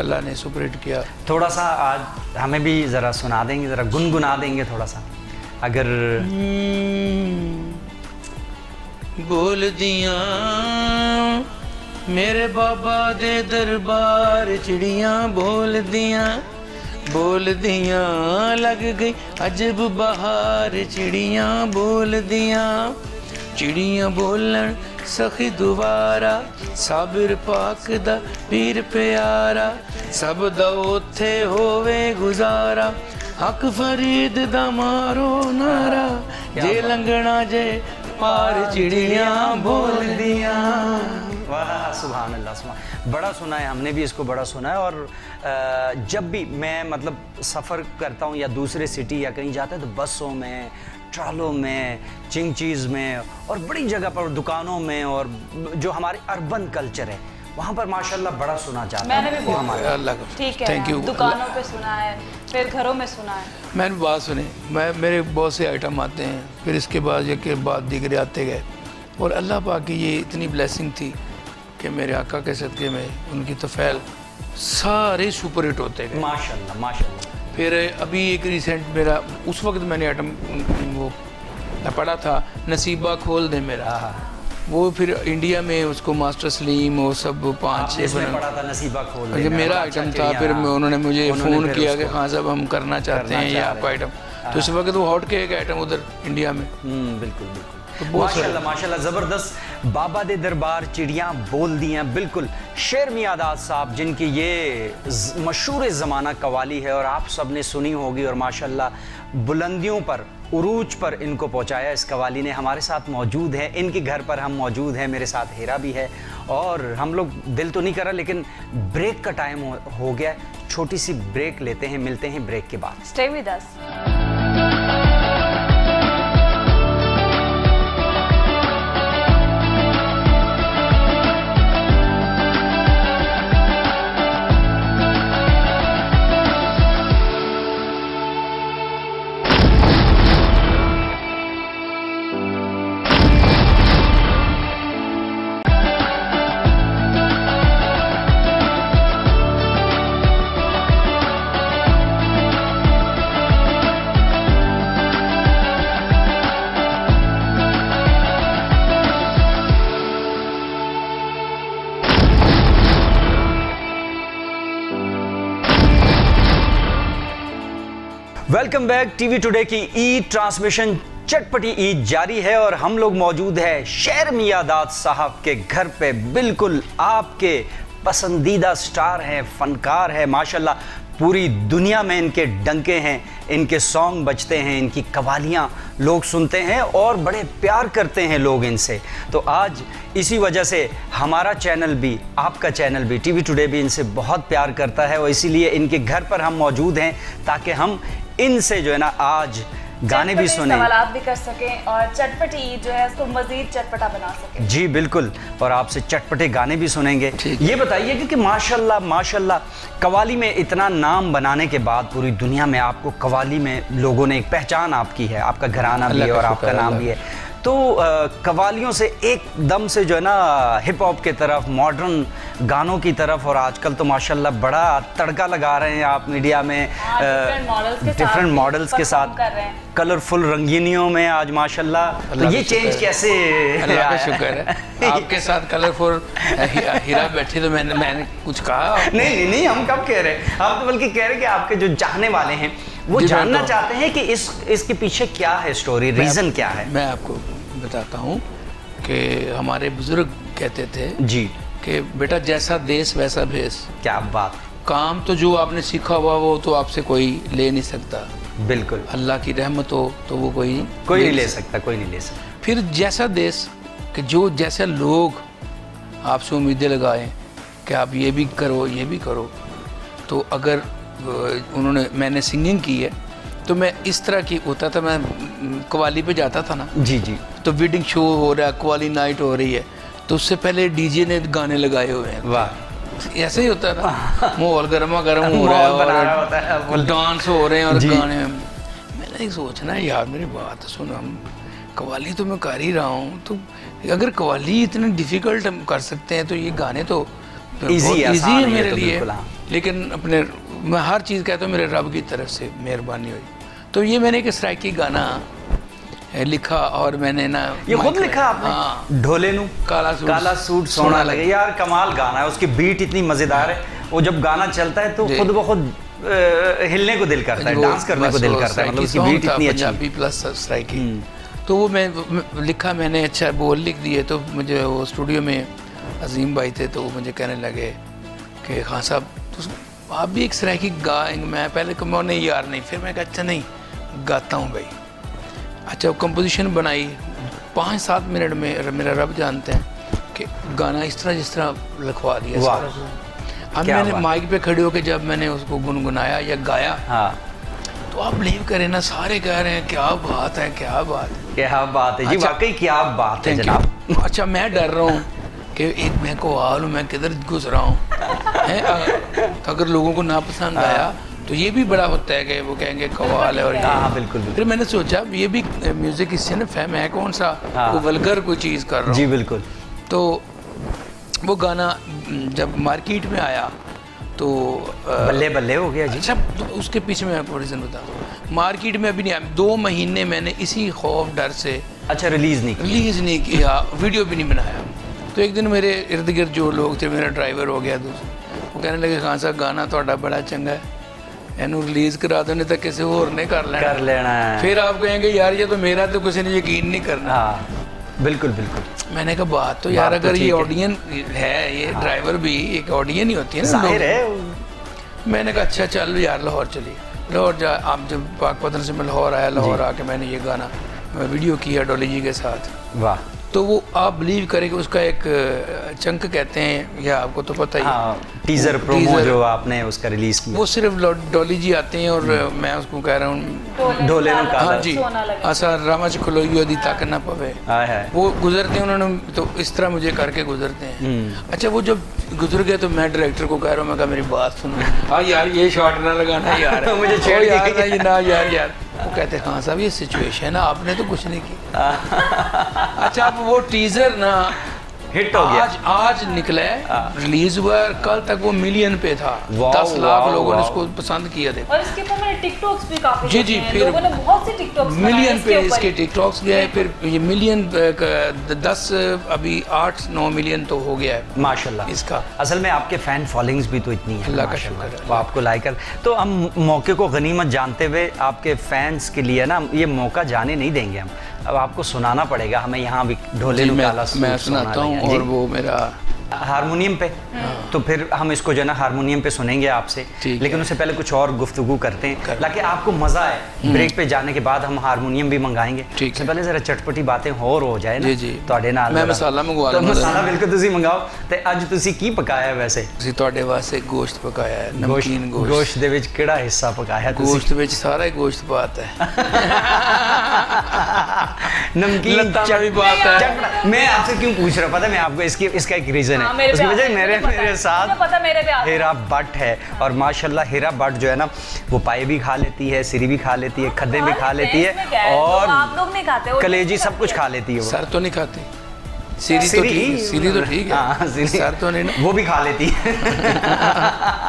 अल्लाह ने सुपर हिट किया। थोड़ा सा आज हमें भी ज़रा सुना देंगे, ज़रा गुनगुना देंगे थोड़ा सा अगर? बोल दिया मेरे बाबा दे दरबार चिड़िया बोल दिया, बोल दिया लग गई अजब बहार चिड़िया बोल दिया, चिड़िया बोलन सखी दुबारा, साबिर पाक दा पीर प्यारा, सब दा ओथे होवे गुजारा, हक फरीद दा मारो नारा, जे लंघना जे पार चिड़िया बोल दिया। वाह, सुभान अल्लाह, सुभान। बड़ा सुना है हमने भी इसको, बड़ा सुना है। और जब भी मैं मतलब सफ़र करता हूँ या दूसरे सिटी या कहीं जाता है, तो बसों में, ट्रालों में, चिंग चीज़ में और बड़ी जगह पर दुकानों में, और जो हमारे अर्बन कल्चर है वहाँ पर माशाल्लाह बड़ा सुना जाता है। मैंने भी बहुत, ठीक है, दुकानों पे सुना है, फिर घरों में सुना है। मैंने बात सुने, मैं मेरे बहुत से आइटम आते हैं, फिर इसके बाद ये बाद दिगरे आते गए, और अल्लाह पाक की ये इतनी ब्लेसिंग थी कि मेरे आका के सदक़े में उनकी तोफ़ैल सारे सुपर हिट होते गए माशाल्लाह माशाल्लाह। फिर अभी एक रिसेंट मेरा, उस वक्त मैंने आइटम वो पढ़ा था, नसीबा खोल दे मेरा, वो फिर इंडिया में उसको मास्टर सलीम वो सब पाँच पढ़ा था, नसीबा खोल दे मेरा आइटम था। फिर उन्होंने मुझे फ़ोन किया कि हाँ साहब हम करना चाहते हैं ये आपका आइटम, तो इस वक्त वो हॉट केक आइटम उधर इंडिया में। बिल्कुल बिल्कुल, माशाल्लाह माशाल्लाह, ज़बरदस्त। बाबा दे दरबार चिड़ियाँ बोल दी हैं, बिल्कुल शेर मियां दाद साहब, जिनकी ये मशहूर ज़माना कवाली है और आप सब ने सुनी होगी, और माशाल्लाह बुलंदियों पर, उरूज पर इनको पहुंचाया इस कवाली ने। हमारे साथ मौजूद हैं, इनके घर पर हम मौजूद हैं, मेरे साथ हीरा भी है, और हम लोग दिल तो नहीं करा, लेकिन ब्रेक का टाइम हो, हो गया, छोटी सी ब्रेक लेते हैं, मिलते हैं ब्रेक के बाद। Stay with us. Welcome back. TV today की ई ट्रांसमिशन चटपटी ईद जारी है, और हम लोग मौजूद है शेर मियां दाद साहब के घर पे। बिल्कुल आपके पसंदीदा स्टार हैं, फनकार हैं, माशाल्लाह, पूरी दुनिया में इनके डंके हैं, इनके सॉन्ग बजते हैं, इनकी कवालियाँ लोग सुनते हैं और बड़े प्यार करते हैं लोग इनसे। तो आज इसी वजह से हमारा चैनल भी, आपका चैनल भी, टीवी टुडे भी इनसे बहुत प्यार करता है और इसीलिए इनके घर पर हम मौजूद हैं ताकि हम इनसे जो है ना आज गाने भी सुने, सवाल भी कर सकें और चटपटी जो है उसको मज़ीद चटपटा बना सकें। जी बिल्कुल, और आपसे चटपटे गाने भी सुनेंगे। ये बताइए क्योंकि माशाल्लाह माशाल्लाह कवाली में इतना नाम बनाने के बाद पूरी दुनिया में आपको कवाली में लोगों ने एक पहचान आपकी है, आपका घराना भी है और आपका नाम भी है। तो कवालियों से एकदम से जो है ना हिप हॉप के तरफ, मॉडर्न गानों की तरफ, और आजकल तो माशाल्लाह बड़ा तड़का लगा रहे हैं आप मीडिया में, डिफरेंट मॉडल्स के साथ, कलरफुल रंगीनियों में आज माशाल्लाह। तो ये चेंज कैसे? अल्लाह का शुक्र है आपके साथ कलरफुल हीरा बैठी तो मैंने मैंने कुछ कहा नहीं? नहीं, हम कब कह रहे हैं, आप तो बल्कि कह रहे हैं कि आपके जो चाहने वाले हैं वो जानना चाहते हैं कि इस इसके पीछे क्या है स्टोरी, रीज़न क्या है। मैं आपको बताता हूँ कि हमारे बुजुर्ग कहते थे जी कि बेटा जैसा देश वैसा भेष। क्या बात! काम तो जो आपने सीखा हुआ वो तो आपसे कोई ले नहीं सकता। बिल्कुल, अल्लाह की रहमत हो तो वो कोई कोई नहीं ले सकता, कोई नहीं ले सकता। फिर जैसा देश कि जो जैसे लोग आपसे उम्मीदें लगाएं कि आप ये भी करो ये भी करो। तो अगर उन्होंने, मैंने सिंगिंग की है तो मैं इस तरह की होता था, मैं कवाली पे जाता था ना जी जी, तो वेडिंग शो हो रहा है, कवाली नाइट हो रही है, तो उससे पहले डीजे ने गाने लगाए हुए हैं। वाह! ऐसे ही होता था, माहौल गर्मा गर्म हो रहा है और डांस हो रहे हैं और गाने। मैंने सोचना यार मेरी बात सुनो, हम कवाली तो मैं कर ही रहा हूँ, तो अगर कवाली इतने डिफिकल्ट हम कर सकते हैं तो ये गाने तो ईजी है मेरे लिए। लेकिन अपने मैं हर चीज़ कहता हूँ मेरे रब की तरफ से मेहरबानी हुई, तो ये मैंने एक स्ट्राइकी गाना लिखा और मैंने ना ये खुद लिखा आपने, ढोलेनु काला सूट, काला सूट सोना लगे। यार कमाल गाना है, उसकी बीट इतनी मज़ेदार है, वो जब गाना चलता है तो खुद ब खुद हिलने को दिल करता है, डांस करने को दिल करता है, मतलब उसकी बीट इतनी अच्छी है प्लस स्ट्राइकी। तो वो मैं लिखा मैंने, अच्छा बोल लिख दिए, तो मुझे वो स्टूडियो में अजीम भाई थे तो वो मुझे कहने लगे कि हाँ साहब आप भी एक स्ट्राइकी गाएंगे। मैं पहले कहा नहीं यार नहीं, फिर मैं कहा अच्छा नहीं गाता हूँ भाई। अच्छा कंपोजिशन बनाई, पाँच सात मिनट में मेरा रब जानते हैं कि गाना इस तरह जिस तरह लिखवा दिया सारा। अब मैंने माइक पे खड़े होकर जब मैंने उसको गुनगुनाया या गाया, हाँ। तो आप बिलीव करें ना, सारे कह रहे हैं क्या बात है क्या बात है क्या बात है जी, वाकई क्या बात है जनाब। अच्छा मैं डर रहा हूँ कि एक मैं को हाल हूँ, मैं किधर घुस रहा हूँ। तो अगर लोगों को ना पसंद आया तो ये भी बड़ा होता है कि वो कहेंगे कवाल है। और हाँ बिल्कुल, बिल्कुल। फिर मैंने सोचा ये भी म्यूज़िक की सिनफ है, मैं कौन सा वो वल्गर कोई चीज़ कर रहा हूँ। जी बिल्कुल। तो वो गाना जब मार्केट में आया तो बल्ले बल्ले हो गया जी। अच्छा तो उसके पीछे मैं आपको रीज़न बताता हूँ। मार्केट में अभी नहीं आया, दो महीने मैंने इसी खौफ डर से अच्छा रिलीज़ नहीं रिलीज़ नहीं किया, वीडियो भी नहीं बनाया। तो एक दिन मेरे इर्द गिर्द जो लोग थे, मेरा ड्राइवर हो गया दूसरा, वो कहने लगे खान साहब गाना थोड़ा बड़ा चंगा है, इन्हू रिलीज़ करा दो नहीं तो किसी होर ने कर लेना कर लेना है। फिर आप कहेंगे यार ये तो मेरा तो किसी ने यकीन नहीं करना। हाँ बिल्कुल बिल्कुल। मैंने कहा बात तो यार बात अगर तो ये ऑडियंस है, ये हाँ। ड्राइवर भी एक ऑडियंस ही होती है ना, जाहिर है। मैंने कहा अच्छा चल यार लाहौर चलिए, लाहौर जा। आप जब पाकपतन से मैं लाहौर आया, लाहौर आके मैंने ये गाना वीडियो किया डोली जी के साथ। वाह! तो वो आप बिलीव करें कि उसका एक चंक कहते हैं, या आपको तो पता ही हाँ, टीजर प्रोमो जो आपने उसका रिलीज किया, वो सिर्फ डॉली जी आते हैं और मैं उसको कह रहा हूँ ढोले ने कहा जी आशा रामा चखलोई दी ताकत ना पवे। वो गुजरते हैं उन्होंने, तो इस तरह मुझे करके गुजरते हैं। अच्छा वो जब गुजर गए तो मैं डायरेक्टर को कह रहा हूँ, मैं कहा मेरी बात सुन, हाँ यार ये शॉट ना लगाना यार मुझे छोड़ यार ना यार यार। वो कहते हैं हाँ साहब ये सिचुएशन है ना, आपने तो कुछ नहीं किया। अच्छा आप वो टीजर ना हिट हो गया, आज आज निकला है, रिलीज हुआ, कल तक वो मिलियन पे था, दस लाख लोगों ने इसको पसंद किया था। और इसके ऊपर मैंने टिकटॉक्स भी काफी जी जी, फिर लोगों ने बहुत से टिकटॉक्स मिलियन पे इसके टिकटॉक्स गए, फिर ये मिलियन दस अभी आठ नौ मिलियन तो हो गया है माशाल्लाह इसका। असल में आपके फैन फॉलोइंग्स भी तो इतनी है, अल्लाह का शुक्र है आपको लाइक। तो हम मौके को गनीमत जानते हुए आपके फैंस के लिए ना ये मौका जाने नहीं देंगे हम, अब आपको सुनाना पड़ेगा हमें यहाँ भी ढोले। मैं, मैं सुनाता हूँ और वो मेरा हारमोनियम पे, तो फिर हम इसको जो है ना हारमोनियम पे सुनेंगे आपसे, लेकिन उससे पहले कुछ और गुफ्तगू करते हैं ताकि आपको मजा आए। ब्रेक पे जाने के बाद हम हारमोनियम भी मंगाएंगे, उससे पहले जरा चटपटी बातें होर हो जाए ना। ਤੁਹਾਡੇ ਨਾਲ ਮੈਂ ਮਸਾਲਾ ਮੰਗਵਾ ਲਵਾਂ। ਮਸਾਲਾ ਬਿਲਕੁਲ ਤੁਸੀਂ ਮੰਗਾਓ। ਤੇ ਅੱਜ ਤੁਸੀਂ ਕੀ ਪਕਾਇਆ ਵੈਸੇ? ਤੁਸੀਂ ਤੁਹਾਡੇ ਵਾਸਤੇ ਗੋਸ਼ਤ ਪਕਾਇਆ ਹੈ, ਨਮਕੀਨ ਗੋਸ਼ਤ। ਗੋਸ਼ਤ ਦੇ ਵਿੱਚ ਕਿਹੜਾ ਹਿੱਸਾ ਪਕਾਇਆ ਤੁਸੀਂ? ਗੋਸ਼ਤ ਵਿੱਚ ਸਾਰਾ ਹੀ ਗੋਸ਼ਤ ਬਾਤ ਹੈ। ਨਮਕੀਨ ਚਾਹ ਵੀ ਬਾਤ है। मैं आपसे क्यों पूछ रहा, पता है मैं आपको इसकी इसका एक रीजन है। उसकी वजह मेरे मेरे साथ हीरा भट्ट है और माशाल्लाह हीरा भट्ट जो है ना वो पाए भी खा लेती है, सिरी भी खा लेती है, खद्दे भी खा लेती है और आप लोग नहीं खाते कलेजी सब कुछ खा लेती है। वो सर तो नहीं खाते, सीरी तो ठीक, सीरी तो ठीक है, सर तो नहीं, वो भी खा लेती है।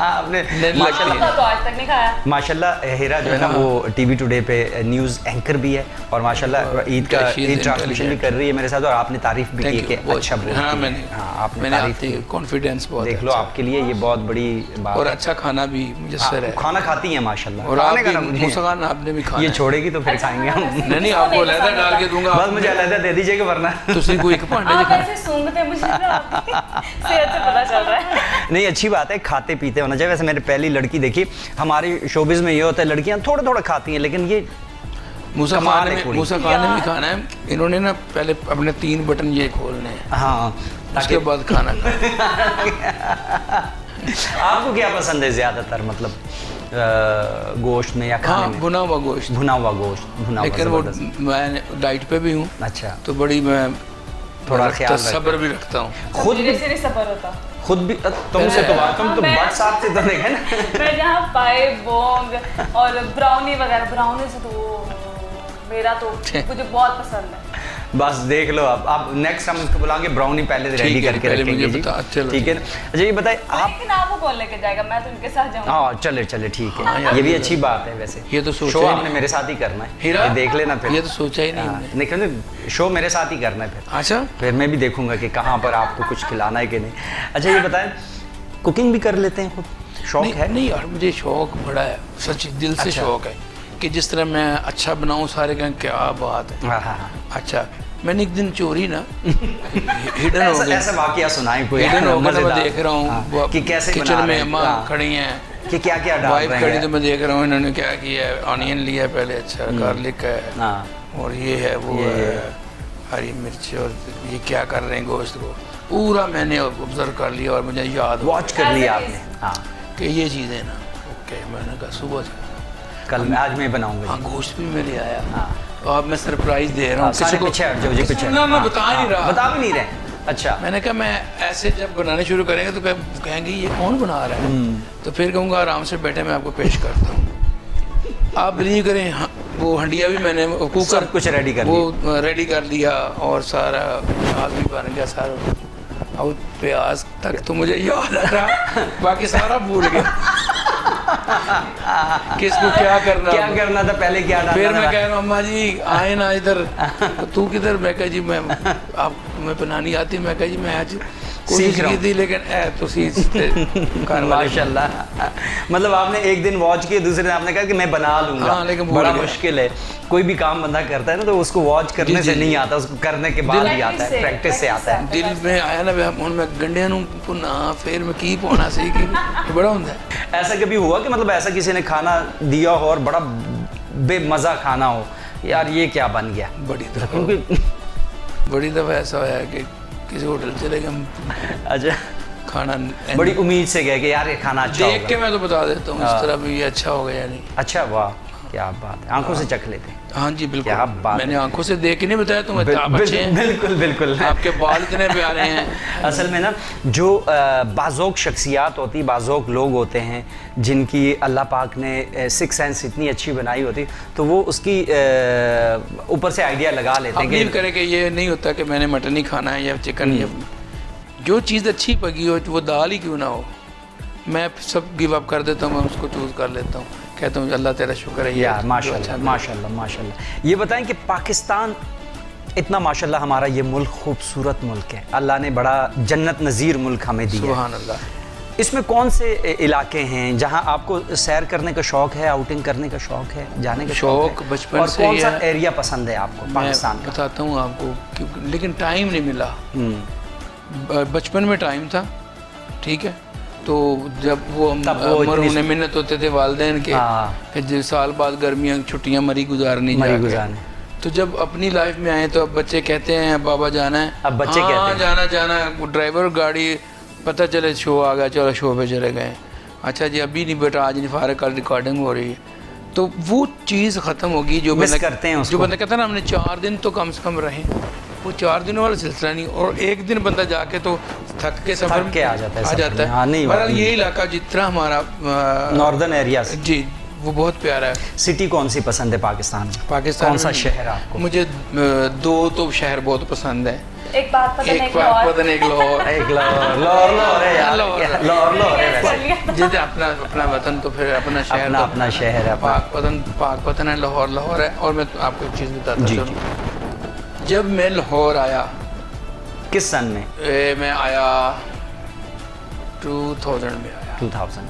आपने माशाल्लाह तो आज तक नहीं खाया। माशाल्लाह हीरा जो है ना वो टीवी टुडे पे न्यूज़ एंकर भी है और माशाल्लाह ईद का ईद ट्रांसमिशन भी कर रही है मेरे साथ और आपने तारीफ भी की है। अच्छा हाँ मैंने हाँ आपने तारीफ की, कॉन्फिडेंस बहुत। देख लो आपके लिए ये बहुत बड़ी बात और अच्छा खाना भी मुझे खाना खाती है माशाल्लाह। और आपने भी खाया, ये छोड़ेगी तो फिर खाएंगे हम। नहीं आपको अलहदा डाल के दूंगा, बस मुझे अलहदा दे दीजिएगा वरना तुझे कोई पांडे सूंघते मुझे सेहत से पता चल रहा है। नहीं अच्छी बात है, खाते पीते होना चाहिए। वैसे मैंने पहली लड़की देखी, हमारे शोबिज में ये होता है लड़कियां थोड़ा थोड़ा खाती हैं, लेकिन ये मूसा खान ने मूसा खान ने भी खाना है। इन्होंने ना पहले अपने तीन बटन ये खोलने हैं, हाँ, उसके बाद खाना खाना। आपको क्या पसंद है ज्यादातर, मतलब गोश्त में या खाने हाँ, में? भुना हुआ गोश्त, भुना हुआ गोश्त, भुना हुआ। लेकिन वो मैं डाइट पे भी हूँ। अच्छा, तो बड़ी मैं थोड़ा ख्याल सब्र भी रखता हूँ। खुद भी से सब्र होता, खुद भी तुमसे तो बात तुम तो बात साथ से तो नहीं है ना। मैं जहाँ पाए बोंग और ब्राउनी वगैरह, ब्राउनी से तो मेरा तो मुझे बहुत पसंद है। बस देख लो आप आप नेक्स्ट हम इसको बुलाएंगे, ब्राउनी पहले रेडी करके रखेंगे जी, ठीक है ना। अच्छा ये बताइए आप, लेकिन आप वो कौन लेके जाएगा, मैं तो उनके साथ जाऊंगा। हाँ चले चले ठीक है, ये भी अच्छी बात है। वैसे ये तो शो आपने मेरे साथ ही करना है, देख लेना फिर। ये तो सोचा ही नहीं, नहीं शो मेरे साथ ही करना है फिर। अच्छा फिर मैं भी देखूंगा कि कहाँ पर आपको कुछ खिलाना है कि नहीं। अच्छा ये बताएं कुकिंग भी कर लेते हैं खुद, शौक है? नहीं यार मुझे शौक बड़ा है, सच दिल से शौक है कि जिस तरह मैं अच्छा बनाऊं सारे कहें क्या बात है। अच्छा मैंने एक दिन चोरी ना हिडन हो गई, ऐसा वाकया सुनाई कोई हिडन हो गया। मैं देख रहा हूँ कि कैसे किचन में अम्मा खड़ी हैं कि क्या क्या डाल रहे हैं, खड़ी तो मैं देख रहा हूँ इन्होंने क्या किया है, ऑनियन लिया है पहले, अच्छा गार्लिक है और ये है वो हरी मिर्च और ये क्या कर रहे हैं गोश्त को, पूरा मैंने ऑब्जर्व कर लिया और मुझे याद वॉच कर लिया आपने कि ये चीज़ें ना। ओके मैंने कहा सुबह कल मैं आज मैं बनाऊंगा। हाँ गोश्त भी मेरे आया। हाँ तो अब मैं सरप्राइज दे रहा हूँ किसी को, पीछे हट जाओ जी, पीछे ना मैं बता नहीं रहा, बता भी नहीं रहे। अच्छा मैंने कहा मैं ऐसे जब बनाने शुरू करेंगे तो कहेंगे ये कौन बना रहा है, तो फिर कहूँगा आराम से बैठे मैं आपको पेश करता हूँ। आप बिलीव करें हाँ, वो हंडिया भी मैंने कुकर कुछ रेडी कर वो रेडी कर लिया और सारा प्याज भी बन गया, सारा और प्याज तक तो मुझे याद आ रहा, बाकी सारा भूल गया किसको क्या करना क्या करना था पहले क्या था। फिर मैं कह रहा हूँ अम्मा जी आए ना इधर, तू किधर? मैं कह जी मैं आप मैं बनानी आती, मैं कह जी मैं आज सीख रही थी लेकिन ऐ तो माशाल्लाह। मतलब आपने एक दिन वॉच किया, दूसरे दिन आपने कहा कि मैं बना लूंगा। हाँ, लेकिन बड़ा मुश्किल है, कोई भी काम बंदा करता है ना तो उसको वॉच करने से नहीं आता, उसको करने के बाद ही आता है, प्रैक्टिस से आता है। दिल में आया ना हम मैं गंढे भुना फिर मैं की पाना सी कि बड़ा होंगे। ऐसा कभी हुआ कि मतलब ऐसा किसी ने खाना दिया हो और बड़ा बेमज़ा खाना हो, यार ये क्या बन गया? बड़ी दफा बड़ी दफ़ा ऐसा होया कि किसी होटल चले गए। अच्छा खाना बड़ी उम्मीद से गए कि यार ये खाना अच्छा देख के मैं तो बता देता हूँ इस तरह भी ये अच्छा हो गया या नहीं। अच्छा वाह क्या बात है, आंखों से चख लेते हैं। हाँ जी बिल्कुल, क्या बात मैंने आंखों से देख के नहीं बताया तुम्हें, बिल, आप अच्छे हैं। बिल्कुल बिल्कुल आपके बाल इतने प्यारे हैं। असल में ना जो बाज़ोक शख्सियात होती, बाज़ोक लोग होते हैं जिनकी अल्लाह पाक ने सिक्स सेंस इतनी अच्छी बनाई होती, तो वो उसकी ऊपर से आइडिया लगा लेते हैं। बिलीव करें कि ये नहीं होता कि मैंने मटन ही खाना है या चिकन, या जो चीज़ अच्छी पकी हो वो दाल ही क्यों ना हो, मैं सब गिव अप कर देता हूँ, मैं उसको चूज़ कर लेता हूँ, कहता हूँ अल्लाह तेरा शुक्र है यार। माशाल्लाह माशाल्लाह माशाल्लाह। ये बताएं कि पाकिस्तान इतना माशाल्लाह हमारा ये मुल्क खूबसूरत मुल्क है, अल्लाह ने बड़ा जन्नत नज़ीर मुल्क हमें दिया। सुभान अल्लाह। इसमें कौन से इलाके हैं जहाँ आपको सैर करने का शौक़ है, आउटिंग करने का शौक़ है, जाने का शौक़ बचपन से? कौन सा एरिया पसंद है आपको पाकिस्तान? बताता हूँ आपको, लेकिन टाइम नहीं मिला। बचपन में टाइम था, ठीक है, तो जब वो हम मरहूने मिन्नत होते थे वालिदैन के, फिर साल बाद गर्मियाँ छुट्टियाँ मरी गुजारनी गुजारनी तो जब अपनी लाइफ में आए तो अब बच्चे कहते हैं बाबा जाना है, अब बच्चे हाँ, कहते हैं जाना जाना ड्राइवर गाड़ी, पता चले शो आ गया, चलो शो पे चले गए, अच्छा जी अभी नहीं बेटा आज नहीं फारग, कल रिकॉर्डिंग हो रही है, तो वो चीज़ ख़त्म होगी जो मिस करते हैं उसको। जो बंदा कहता है ना हमने चार दिन तो कम से कम रहे, वो चार दिनों वाला सिलसिला नहीं, और एक दिन बंदा जाके तो थक के सफर के आ जाता है आ जाता है बहरहाल ये इलाका जितना हमारा नॉर्दर्न एरिया जी वो बहुत प्यारा है। सिटी कौन सी पसंद है पाकिस्तान में? पाकिस्तान कौन सा शहर आपको? मुझे दो तो शहर बहुत पसंद है, एक बात पता नहीं एक लाहौर एक लाहौर लाहौर लाहौर है यार, लाहौर लाहौर है जैसे अपना अपना वतन, तो फिर अपना शहर अपना शहर है, पाक वतन पाक वतन है, लाहौर लाहौर है। और मैं आपको एक चीज़ बताता हूँ, जब मैं लाहौर आया, किस सन में मैं आया? टू थाउजेंड में आया, टू थाउजेंड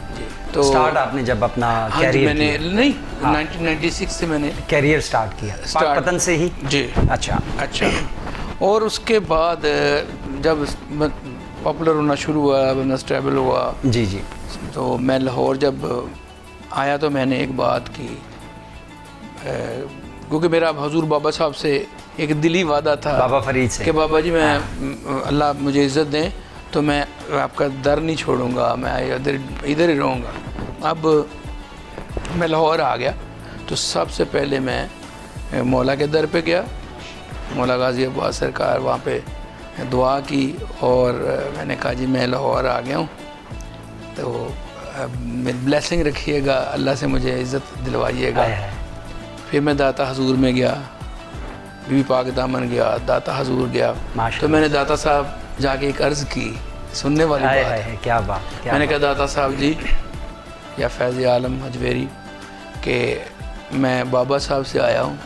तो स्टार्ट आपने जब अपना हाँ कैरियर मैंने नहीं हाँ। नाइनटीन नाइंटी सिक्स से मैंने कैरियर स्टार्ट किया पाकिस्तान से ही जी। अच्छा अच्छा और उसके बाद जब पॉपुलर होना शुरू हुआ, बना स्टेबल हुआ जी जी, तो मैं लाहौर जब आया तो मैंने एक बात की, क्योंकि मेरा हजूर बाबा साहब से एक दिली वादा था, बाबा फरीद से, कि बाबा जी मैं हाँ। अल्लाह मुझे इज़्ज़त दें तो मैं आपका दर नहीं छोड़ूंगा, मैं इधर इधर ही रहूँगा। अब मैं लाहौर आ गया तो सबसे पहले मैं मौला के दर पे गया, मौला गाजी अब्बास सरकार, वहाँ पे दुआ की और मैंने कहा जी मैं लाहौर आ गया हूँ, तो मेरी ब्लेसिंग रखिएगा, अल्लाह से मुझे इज़्ज़त दिलवाइएगा। फिर मैं दाता हुज़ूर में गया, बीबी पाक दामन गया, दाता हुज़ूर गया, तो मैंने दाता साहब जाके एक अर्ज़ की, सुनने वाली बात है, है क्या बात क्या मैंने कहा दाता साहब जी या फैज़ आलम हजवेरी के मैं बाबा साहब से आया हूँ,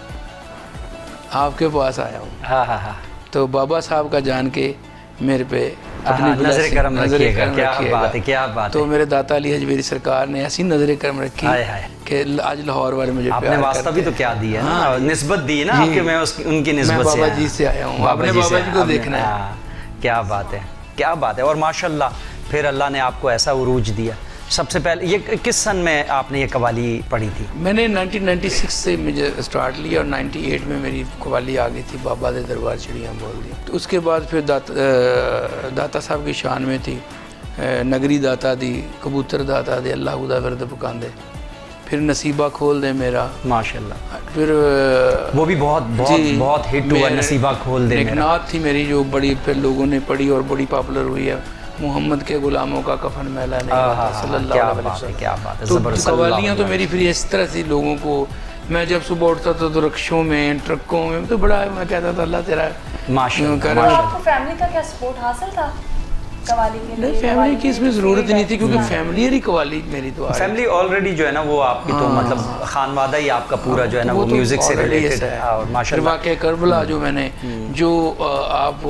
आपके पास आया हूँ, हाँ हाँ हाँ, तो बाबा साहब का जान के मेरे पे अपनी नजर करम रखिएगा, क्या बात है क्या बात। तो मेरे दाता अली हजवेरी सरकार ने ऐसी नजर करम रखी कि आज लाहौर वाले मुझे आपने वास्ता भी तो क्या दिया ना, निस्बत दी ना कि मैं उनकी निस्बत से बाबा जी से आया हूँ, आपने बाबा जी को देखना है, क्या बात है क्या बात है। और माशाल्लाह फिर अल्लाह ने आपको ऐसा उरूज दिया। सबसे पहले ये किस सन में आपने ये कवाली पढ़ी थी? मैंने नाइनटीन नाइंटी सिक्स से मुझे स्टार्ट लिया और नाइंटी एट में मेरी कवाली आ गई थी, बाबा दे दरबार चिड़ियाँ बोल दी। तो उसके बाद फिर दाता दाता साहब की शान में थी, नगरी दाता दी, कबूतर दाता दे, अल्लाह खुदा वर्द पकांदे, फिर नसीबा खोल दे मेरा, माशाल्लाह फिर वो भी बहुत बहुत बहुत हिट हुआ, नसीबा खोल दे मेरा। नात थी मेरी जो बड़ी फिर लोगों ने पढ़ी और बड़ी पॉपुलर हुई है, मोहम्मद के गुलामों का कफन मैला नहीं होता सल्लल्लाहु अलैहि वसल्लम, क्या बात है, जबरदस्त। कवालियाँ तो मेरी फिर इस तरह से लोगों को, मैं जब सुबह उठता था तो रिक्शों में ट्रकों में तो बड़ा मैं कहता था अल्लाह तेरा माशाल्लाह। आपको फैमिली का क्या सपोर्ट हासिल था कवाली के लिए? नहीं, फैमिली की इसमें ज़रूरत नहीं थी क्योंकि फैमिलियरी कवाली मेरी तो फैमिली ऑलरेडी जो है ना वो आपकी तो मतलब खानवादा ही आपका पूरा जो है ना वो म्यूज़िक से रिलेटेड है। और माशाल्लाह वाक़या करबला जो मैंने जो आप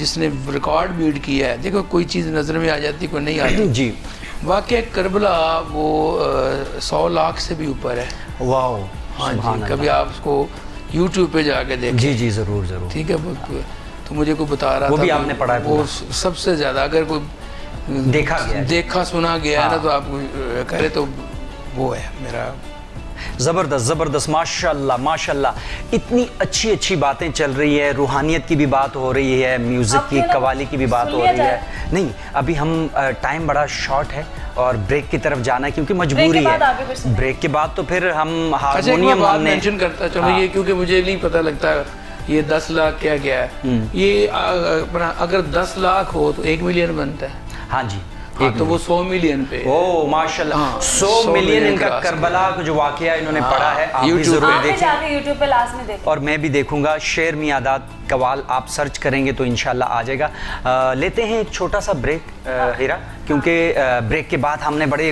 जिसने रिकॉर्ड बीट किया है, देखो कोई चीज़ नज़र में आ जाती कोई नहीं आती जी, वाक़या करबला वो सौ लाख से भी ऊपर है। वाह हाँ जी, कभी आप उसको यूट्यूब पर जाके देखें जी जी ज़रूर ज़रूर, ठीक है। तो मुझे कोई बता रहा वो था, भी आपने पढ़ा है वो सबसे ज़्यादा अगर कोई देखा गया देखा सुना गया हाँ। ना तो आप करे तो वो है मेरा ज़बरदस्त ज़बरदस्त माशाल्लाह माशाल्लाह। इतनी अच्छी अच्छी बातें चल रही है, रूहानियत की भी बात हो रही है, म्यूज़िक की कवाली की भी बात हो रही है। नहीं अभी हम टाइम बड़ा शॉर्ट है और ब्रेक की तरफ जाना है क्योंकि मजबूरी है, ब्रेक के बाद तो फिर हम हारमोनियम मेंशन करता चलो ये क्योंकि मुझे नहीं पता लगता ये दस लाख क्या क्या है, ये अगर दस लाख हो तो एक मिलियन बनता है हाँ जी हाँ, एक तो वो सौ मिलियन पे ओ माशाल्लाह हाँ, सौ मिलियन इनका करबला का जो वाकया इन्होंने हाँ, पढ़ा है आप भी जरूर देखें यूट्यूब पे लास्ट में देखें और मैं भी देखूंगा। शेर मियां दाद कवाल आप सर्च करेंगे तो इंशाल्लाह आ जाएगा। आ, लेते हैं एक छोटा सा ब्रेक हीरा, क्योंकि ब्रेक के बाद हमने बड़े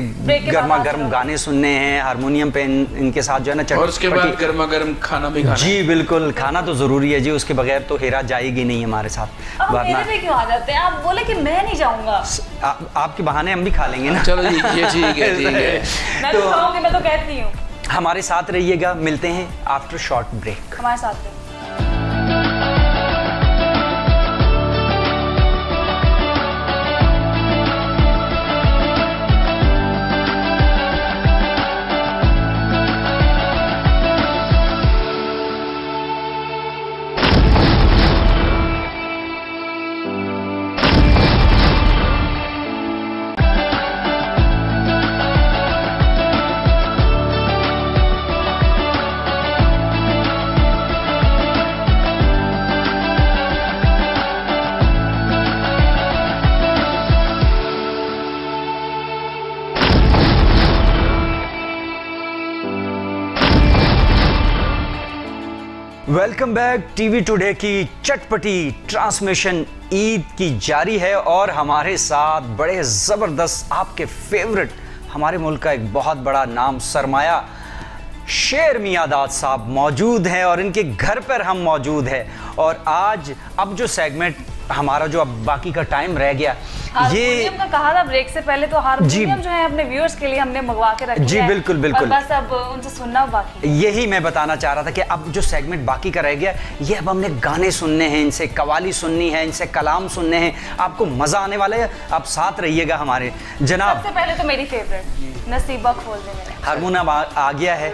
गर्मा गर्म गाने सुनने हैं हारमोनियम पे इन, इनके साथ जो है ना और उसके बाद गर्मा गर्म खाना भी खाना जी बिल्कुल, खाना तो ज़रूरी है जी, उसके बगैर तो हीरा जाएगी नहीं हमारे साथ। क्यों आ जाते हैं आप? बोले कि मैं नहीं जाऊँगा, आपके बहाने हम भी खा लेंगे ना। चलो ठीक है ठीक है, मैं तो कहती हूँ हमारे साथ रहिएगा। मिलते हैं आफ्टर शॉर्ट ब्रेक, हमारे साथ। Welcome back. टीवी टुडे की चटपटी ट्रांसमिशन ईद की जारी है और हमारे साथ बड़े ज़बरदस्त आपके फेवरेट हमारे मुल्क का एक बहुत बड़ा नाम सरमाया शेर मियां दाद साहब मौजूद हैं और इनके घर पर हम मौजूद हैं। और आज अब जो सेगमेंट हमारा जो अब बाकी का टाइम रह गया ये का कहा था ब्रेक से पहले, तो हारमोनियम जो है अपने व्यूअर्स के लिए हमने मंगवा के रखा है। जी बिल्कुल बिल्कुल, बस अब उनसे सुनना बाकी। यही मैं बताना चाह रहा था कि अब जो सेगमेंट बाकी का रह गया ये अब हमने गाने सुनने हैं, इनसे कवाली सुननी है, इनसे कलाम सुनने हैं। आपको मजा आने वाला है, आप साथ रहिएगा हमारे। जनाब सबसे पहले तो मेरी फेवरेट नसीबा खोल दे मेरा हारमोनियम आ गया है।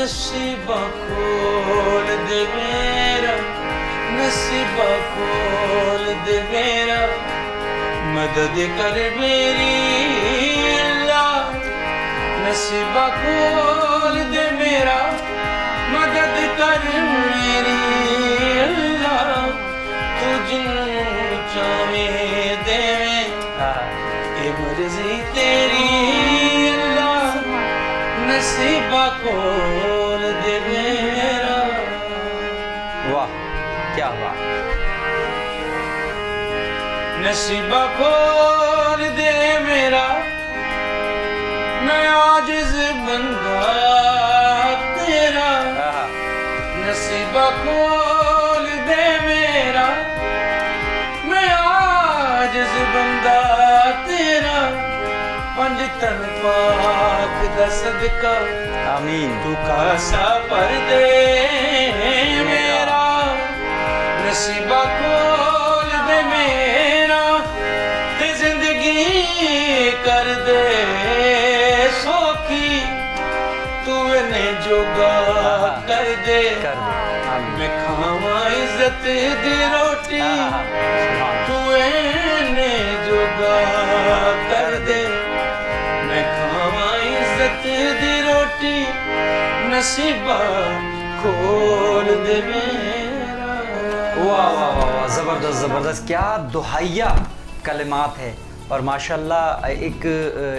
नसीबा खोल दे मेरा, नसीबा खोल दे मेरा, मदद कर मेरी अल्लाह, नसीबा खोल दे मेरा, मदद कर मेरी अल्लाह, तू जिन्नू चाहे दे ये मर्जी तेरी अल्लाह, नसीबा खोल दे मेरा। वाह क्या वाह, नसीबा खोल दे मेरा, मैं आजिज़ बंदा तेरा, नसीबा खोल दे मेरा, मैं आजिज़ बंदा तेरा, पंज तन पाक दा सदका आमीन तू कासा पर दे मेरा, नसीबा खोल दे मेरा, ते जिंदगी कर दे सोखी, तू ने जोगा कर दे, मैं खावा इज्जत दी रोटी, तू ने जोगा कर दे, दी रोटी, नसीबा खोल दे मेरा। वाह वाह वाह, जबरदस्त जबरदस्त, क्या दुहाइया कलिमात है और माशाल्लाह एक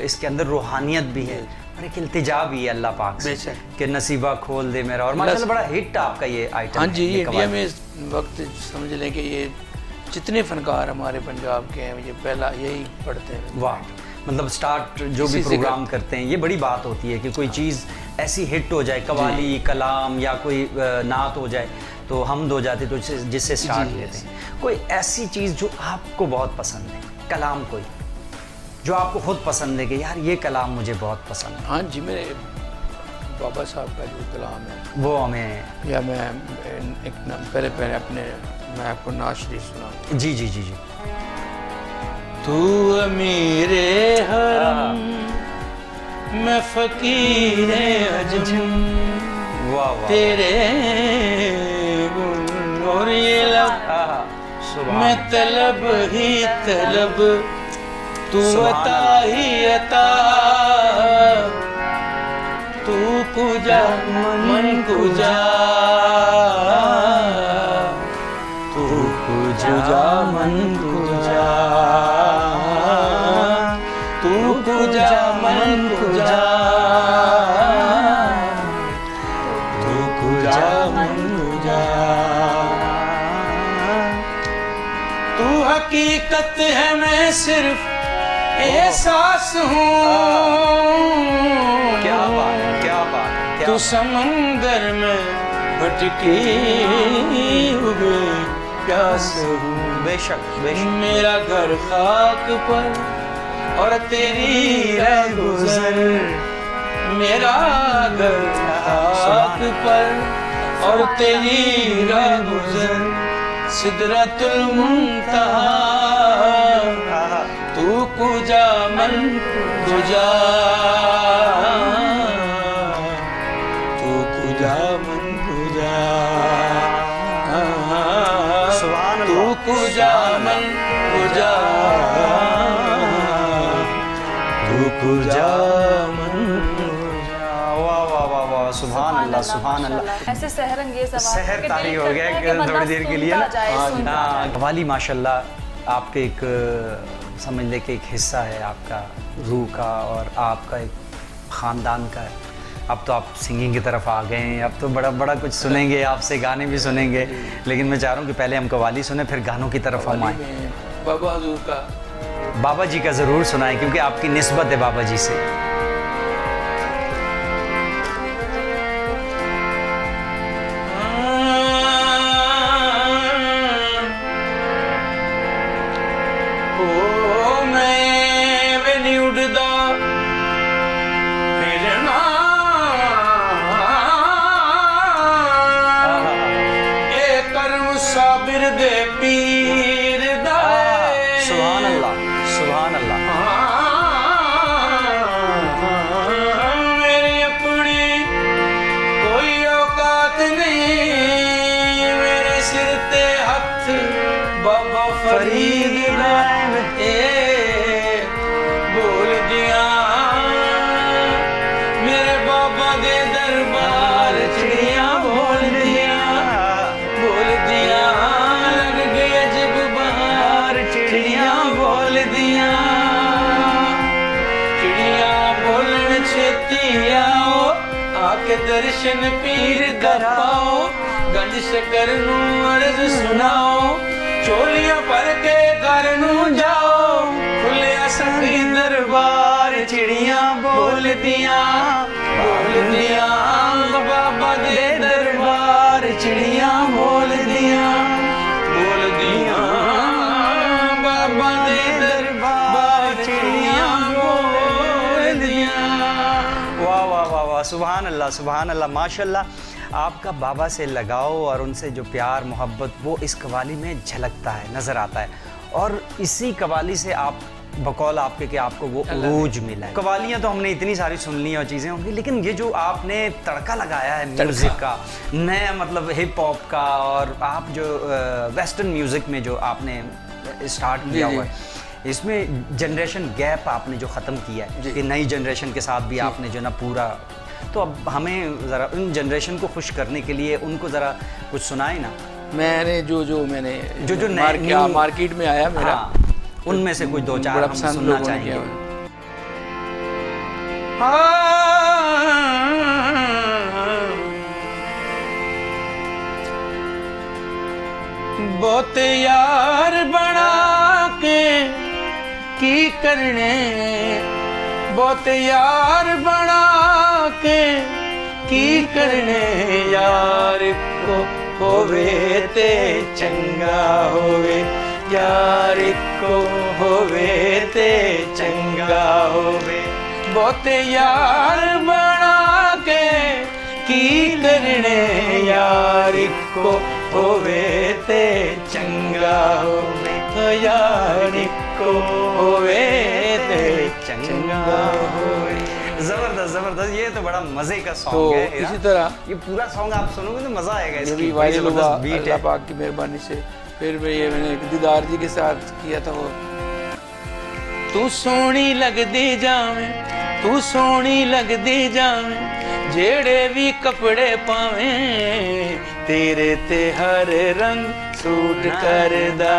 इसके अंदर रूहानियत भी है और एक इल्तिजा भी है अल्लाह पाक से कि नसीबा खोल दे मेरा। और माशाल्लाह बड़ा हिट आपका ये आइटम। हाँ जी, इंडिया में इस वक्त समझ लें कि ये जितने फनकार हमारे पंजाब के हैं ये पहला यही पढ़ते हैं। वाह, मतलब स्टार्ट जो भी प्रोग्राम करते हैं ये बड़ी बात होती है कि कोई चीज़ ऐसी हिट हो जाए, कवाली कलाम या कोई नात हो जाए तो हमद हो जाती है, तो जिससे जिससे स्टार्ट लेते हैं। कोई ऐसी चीज़ जो आपको बहुत पसंद है, कलाम कोई जो आपको खुद पसंद है कि यार ये कलाम मुझे बहुत पसंद है। हाँ जी, मेरे बाबा साहब का जो कलाम है वो हमें, या मैं एक पहले पहले अपने मैं आपको नात शरीफ सुना। जी जी जी जी। तू अमीर हरम मैं फकीर अजम, तेरे गुण और ये लब मैं तलब ही तलब, तू अता ही अता, तू पूजा मन पूजा, तू पूजा मन पूजा, तू पूजा मन पूजा, तू पूजा मन पूजा, तू हकीकत है मैं सिर्फ एहसास हूँ। क्या बात है, क्या बात है। तू समंदर में भटकी हुए प्यास हूँ, बेशक बेशक। मेरा घर खाक पर और तेरी गुजर मेरा घर आग पर और तेरी गुजर सिदरतुल मुंतहा तू कुजा मन कुजा तू कुजा मन कुजा तू कुजा मन कुजा तू कुजा मन कुजा। वाह वाह वाह वाह, सुभान अल्लाह सुभान अल्लाह। ऐसे सहर अंगेज सहर तारी हो गया थोड़ी देर के लिए ना। कवाली माशाल्लाह आपके एक समझ ले कि एक हिस्सा है आपका, रूह का और आपका एक ख़ानदान का है। अब तो आप सिंगिंग की तरफ आ गए हैं, अब तो बड़ा बड़ा कुछ सुनेंगे आपसे, गाने भी सुनेंगे, लेकिन मैं चाह रहा हूँ कि पहले हम कवाली सुने फिर गानों की तरफ हम आए। बाबा हुजूर का बाबा जी का ज़रूर सुनाएं क्योंकि आपकी निस्बत है बाबा जी से। दर्शन पीर कराओ गंज शकर नू अर्ज सुनाओ चोलियां पर के घर नू जाओ खुले असली दरबार चिड़िया बोल दिया बोल दिया बाबा दे दरबार चिड़िया बोल दिया बोल दिया बाबा दे दरबार चिड़िया बोल दिया। वाह वाह वाह वाह, सुभान अल्लाह सुभान अल्लाह। माशाल्लाह आपका बाबा से लगाव और उनसे जो प्यार मोहब्बत वो इस कवाली में झलकता है, नज़र आता है और इसी कवाली से आप बकौल आपके कि आपको वो अरूज मिला है। कवालियाँ तो हमने इतनी सारी सुन ली और चीज़ें होंगी, लेकिन ये जो आपने तड़का लगाया है म्यूज़िक का, नया मतलब हिप हॉप का, और आप जो वेस्टर्न म्यूज़िक में जो आपने स्टार्ट किया हुआ है, इसमें जनरेशन गैप आपने जो ख़त्म किया है कि नई जनरेशन के साथ भी आपने जो ना पूरा, तो अब हमें ज़रा उन जनरेशन को खुश करने के लिए उनको ज़रा कुछ सुनाए ना। मैंने जो जो मैंने जो जो नया मार्केट में आया मेरा, हाँ, उनमें से कुछ दो चार हम सुनना चाहेंगे। बहुत यार बना के की करने बहुत यार बना के की करने यार को होवे ते चंगा होवे यार को होवे ते चंगा होवे बहुत यार बना के की करने यार को होवे ते चंगा होवे यार को होवे ते चंगा होवे। जबरदस्त जबरदस्त, ये तो बड़ा मजे का सॉन्ग तो है। इसी तरह ये पूरा सॉन्ग आप सुनोगे तो मजा आएगा। ये भी वायरल हुआ अल्लाह पाक की मेहरबानी से। फिर मैं ये मैंने एक दीदार जी के साथ किया था वो। तू सोहनी लगदी जावे तू सोहनी लगदी जावे जेड़े भी कपड़े पावे तेरे ते हर रंग सूट करदा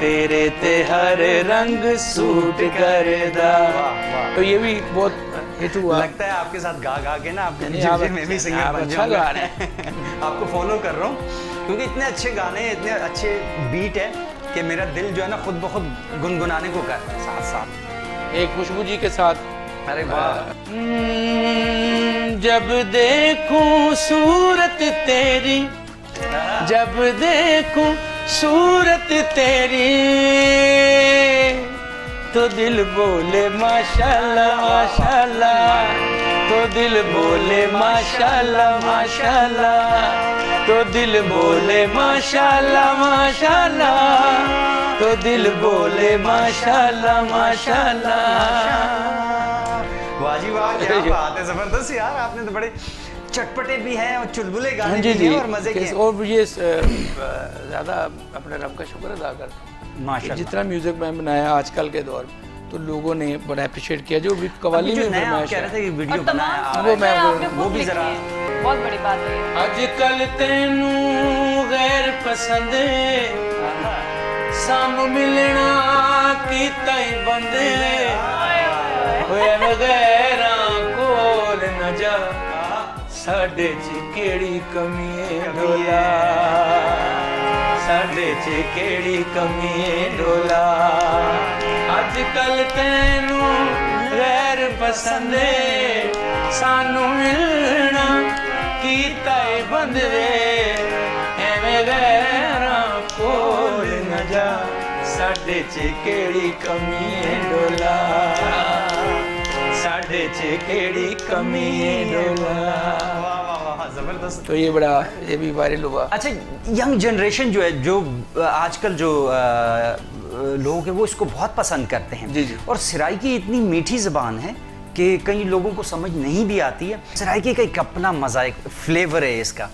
तेरे ते हर रंग सूट करदा। तो ये भी बहुत हिट हुआ। लगता है आपके साथ गा गा के ना आप मैं भी सिंगर बन जाऊंगा। आपको फॉलो कर रहा हूँ क्योंकि इतने अच्छे गाने इतने अच्छे बीट है कि मेरा दिल जो है ना खुद ब खुद गुनगुनाने को कर साथ साथ एक खुशबू जी के साथ। अरे वाह। जब देखूं सूरत तेरी जब देखूं सूरत तेरी तो दिल बोले माशाल्लाह माशाल्लाह, तो दिल बोले माशाल्लाह माशाल्लाह, तो दिल बोले माशाल्लाह माशाल्लाह, तो दिल बोले माशाल्लाह माशाल्लाह। वाह जी वाह, क्या बात है, जबरदस्त यार। आपने तो बड़े चटपटे भी हैं और चुलबुले गाने भी हैं और मजे के हैं। और ये ज़्यादा अपने रब का शुक्र अदा करता हूँ, जितना म्यूजिक मैंने बनाया आजकल के दौर में तो लोगों ने बड़ा अप्रिशिएट किया। जो कवाली में कह रहे थे कि वीडियो बनाया वो मैं वो भी जरा बहुत बड़ी बात है। आजकल तेनू गैर पसंद सामू मिलना की तई बंदे वगैरा कोल न जा साडे च केड़ी कमी डोला, साडे च केड़ी कमी डोला। आजकल तेनू गैर पसंद सानू मिलना कीता है बंदे एवें गैरा कोल न जा साडे च केड़ी कमी डोला, साडे च केड़ी कमी डोला। जबरदस्त, तो ये बड़ा ये भी वायरल हुआ। अच्छा, यंग जनरेशन जो है, जो आजकल जो लोग हैं वो इसको बहुत पसंद करते हैं। जी जी। और सराय की इतनी मीठी ज़बान है कि कई लोगों को समझ नहीं भी आती है। सराय की एक अपना मज़ा, एक फ्लेवर है इसका।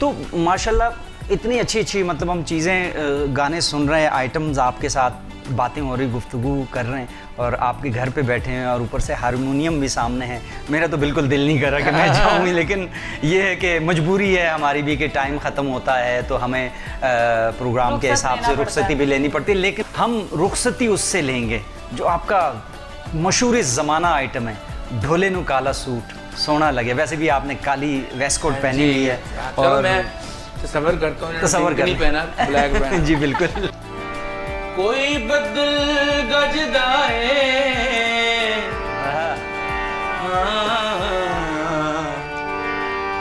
तो माशाल्लाह इतनी अच्छी अच्छी मतलब हम चीज़ें, गाने सुन रहे हैं, आइटम्स आपके साथ बातें हो रही, गुफ्तगू कर रहे हैं, और आपके घर पे बैठे हैं और ऊपर से हारमोनियम भी सामने है। मेरा तो बिल्कुल दिल नहीं कर रहा कि मैं जाऊँगी, लेकिन ये है कि मजबूरी है हमारी भी कि टाइम ख़त्म होता है तो हमें आ, प्रोग्राम के हिसाब से रुखसती भी लेनी पड़ती है। लेकिन हम रुखसती उससे लेंगे जो आपका मशहूर इस ज़माना आइटम है, ढोले नु काला सूट सोना लगे। वैसे भी आपने काली वेस्टकोट पहनी हुई है और मैं तसव्वुर करता हूं तसव्वुर कर पहना ब्लैक पहना। जी बिल्कुल। कोई बदल गजदा है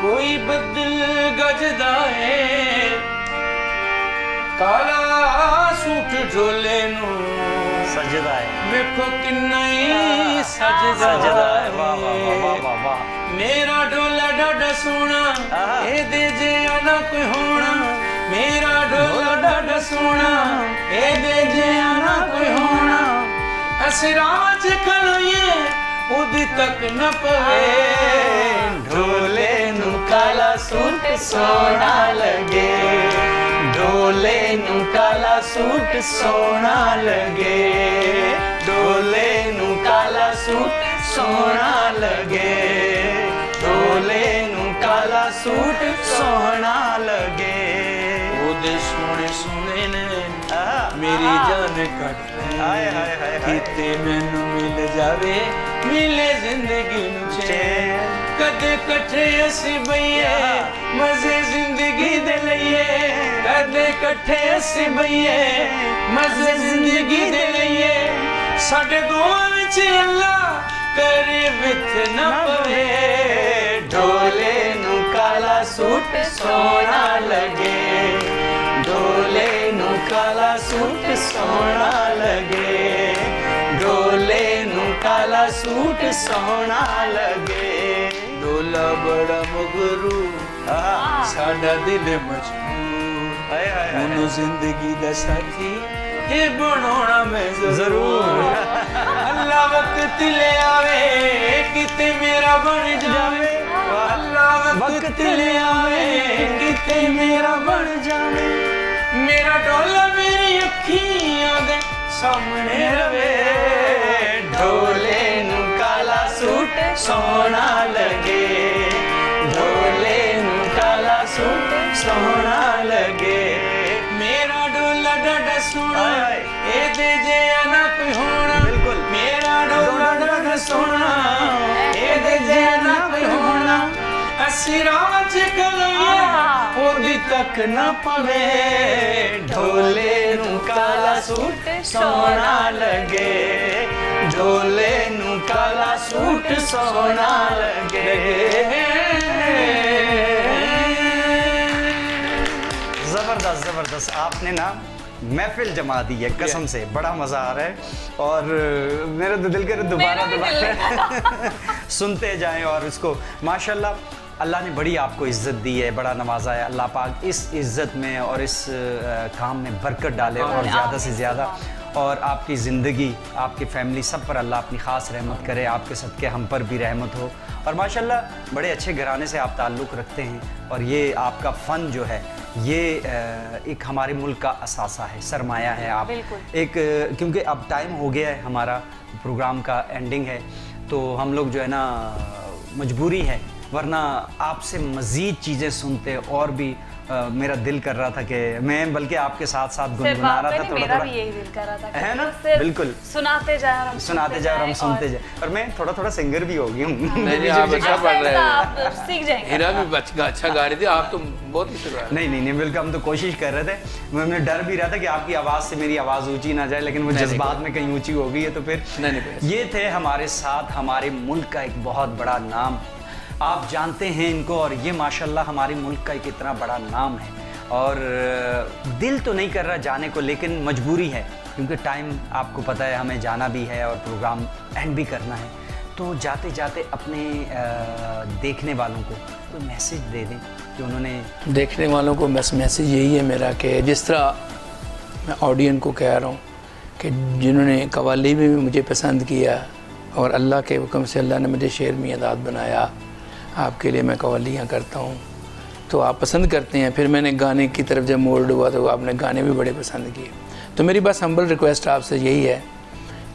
कोई बदल गजदा है काला सूट झोले नू सजदा है। देखो कि नहीं सजदा है, वाह वाह वाह वाह। मेरा ढोला डाडा सोना ए दे जे ना कोई होना, मेरा ढोला डाडा सोना ए दे जे ना कोई होना। असराज कलो ये उद तक न पवे ढोले नु काला सूट सोना लगे, ढोले नु काला सूट सोना लगे, ढोले नु काला सूट सोना लगे, ढोले नु काला सूट सोना लगे। ओदे सोने सोने ने मेरी जान कट किते मैनू मिल जावे मिले जिंदगी नु चैन। कदे कट्ठे असी बईए मजे जिंदगी दे लईए, कदे कट्ठे असी बईए मजे जिंदगी दे लईए। साडे दुआ विच अल्लाह करे विथ न पवे ढोले नु काला सूट सोना लगे, ढोले नु काला सूट सोना लगे, ढोले नु काला सूट सोना लगे। ढोला बड़ा मगरू साडा दिल मजबूर, उन्होंने जिंदगी दा साथी ये बनाना मैं जरूर। अल्लाह वक्त ले आवे किते मेरा बन जावे, अल्लाह वक्त ले आवे किते मेरा बन जावे। मेरा ढोला मेरी अखियां दे सामने रवे, ढोले नू काला सूट सोना लगे, ढोले नू काला सूट सोना लगे। मेरा ढोला डाडा सोना ए दे जे ना कोई होना, बिल्कुल। मेरा ढोला डाडा सोना ए दे जे ना कोई होना। असराज कलिया ओदी तक ना पवे ढोले नू काला सूट सोना लगे, ढोले नू काला सूट सोना लगे। जबरदस्त जबरदस्त, आपने ना महफिल जमा दी है कसम से, बड़ा मज़ा आ रहा है और मेरा तो दिल करे दोबारा दोबारा सुनते जाएं और इसको माशाल्लाह अल्लाह ने बड़ी आपको इज़्ज़त दी है, बड़ा नवाजा है, अल्लाह पाक इस इज़्ज़त में और इस काम में बरकत डाले और ज़्यादा से ज़्यादा, और आपकी ज़िंदगी आपकी फ़ैमिली सब पर अल्लाह अपनी ख़ास रहमत करे, आपके सदके हम पर भी रहमत हो। और माशाल्लाह बड़े अच्छे घराने से आप ताल्लुक़ रखते हैं और ये आपका फ़न जो है ये एक हमारे मुल्क का असासा है, सरमाया है आप एक, क्योंकि अब टाइम हो गया है, हमारा प्रोग्राम का एंडिंग है तो हम लोग जो है ना मजबूरी है, वरना आपसे मज़ीद चीज़ें सुनते और भी आ, मेरा दिल कर रहा था कि मैं बल्कि आपके साथ साथ गुनगुना रहा था थोड़ा थोड़ा, यही दिल कर रहा था है ना, बिल्कुल सुनाते जा हम सुनाते जा हम सुनते जाए और मैं थोड़ा थोड़ा सिंगर भी हो गई हूँ। अच्छा गा रहे थे आप तो बहुत ही, नहीं नहीं नहीं बिल्कुल हम तो कोशिश कर रहे थे, हमने डर भी रहा था कि आपकी आवाज़ से मेरी आवाज़ ऊँची ना जाए, लेकिन वो जज्बात में कहीं ऊँची हो गई है तो फिर ये थे हमारे साथ हमारे मुल्क का एक बहुत बड़ा नाम, आप जानते हैं इनको और ये माशाल्लाह हमारे मुल्क का एक इतना बड़ा नाम है और दिल तो नहीं कर रहा जाने को लेकिन मजबूरी है क्योंकि टाइम आपको पता है हमें जाना भी है और प्रोग्राम एंड भी करना है, तो जाते जाते अपने देखने वालों को कोई मैसेज दे दें कि उन्होंने, देखने वालों को बस मैसेज यही है मेरा कि जिस तरह मैं ऑडियंस को कह रहा हूँ कि जिन्होंने कवाली में भी मुझे पसंद किया और अल्लाह के हुक्म से अल्लाह ने मुझे शेर मियां दाद बनाया, आपके लिए मैं कवालियाँ करता हूँ तो आप पसंद करते हैं, फिर मैंने गाने की तरफ जब मोल्ड हुआ तो आपने गाने भी बड़े पसंद किए, तो मेरी बस हम्बल रिक्वेस्ट आपसे यही है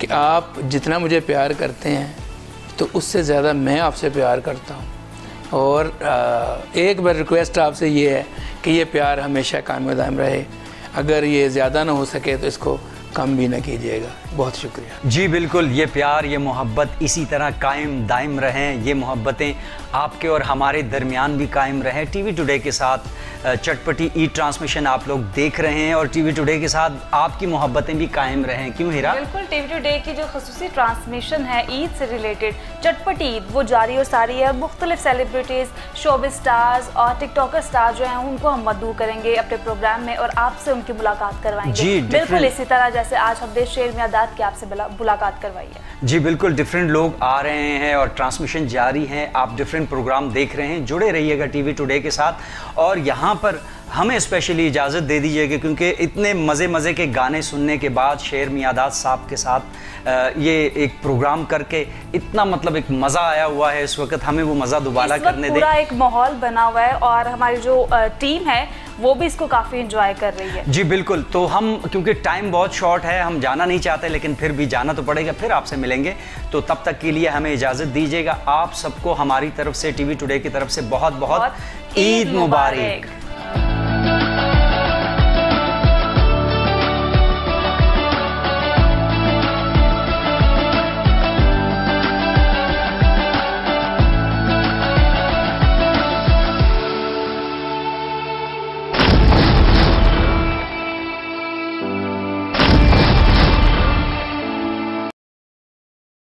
कि आप जितना मुझे प्यार करते हैं तो उससे ज़्यादा मैं आपसे प्यार करता हूँ और आ, एक बार रिक्वेस्ट आपसे ये है कि ये प्यार हमेशा कायम दायम रहे, अगर ये ज़्यादा ना हो सके तो इसको कम भी ना कीजिएगा। बहुत शुक्रिया जी, बिल्कुल ये प्यार ये मोहब्बत इसी तरह कायम दायम रहें, ये मोहब्बतें आपके और हमारे दरमियान भी कायम रहें। टीवी टुडे के साथ चटपटी ई ट्रांसमिशन आप लोग देख रहे हैं और टीवी टुडे के साथ आपकी मोहब्बतें भी कायम रहें, क्यों हिरा? बिल्कुल, टीवी टुडे की जो खसूसी ट्रांसमिशन है ईद से रिलेटेड चटपटी ईद वो जारी और सारी है, मुख्तलिफ सेलिब्रिटीज़ शोबिज़ स्टार्स और टिकटॉकर स्टार जो हैं उनको हम मदू करेंगे अपने प्रोग्राम में और आपसे उनकी मुलाकात करवाएंगे, बिल्कुल इसी तरह जैसे आज हमने शेर मियां दाद की आपसे मुलाकात करवाई है। जी बिल्कुल, डिफरेंट लोग आ रहे हैं और ट्रांसमिशन जारी है, आप डिफरेंट प्रोग्राम देख रहे हैं, जुड़े रहिएगा टीवी टुडे के साथ और यहाँ पर हमें स्पेशली इजाज़त दे दीजिएगा क्योंकि इतने मज़े मज़े के गाने सुनने के बाद शेर मियां दाद साहब के साथ ये एक प्रोग्राम करके इतना मतलब एक मज़ा आया हुआ है इस वक्त, हमें वो मज़ा दोबारा करने दें, पूरा एक माहौल बना हुआ है और हमारी जो टीम है वो भी इसको काफ़ी इंजॉय कर रही है। जी बिल्कुल, तो हम क्योंकि टाइम बहुत शॉर्ट है हम जाना नहीं चाहते लेकिन फिर भी जाना तो पड़ेगा, फिर आपसे मिलेंगे, तो तब तक के लिए हमें इजाज़त दीजिएगा, आप सबको हमारी तरफ से टी वी टुडे की तरफ से बहुत बहुत ईद मुबारक।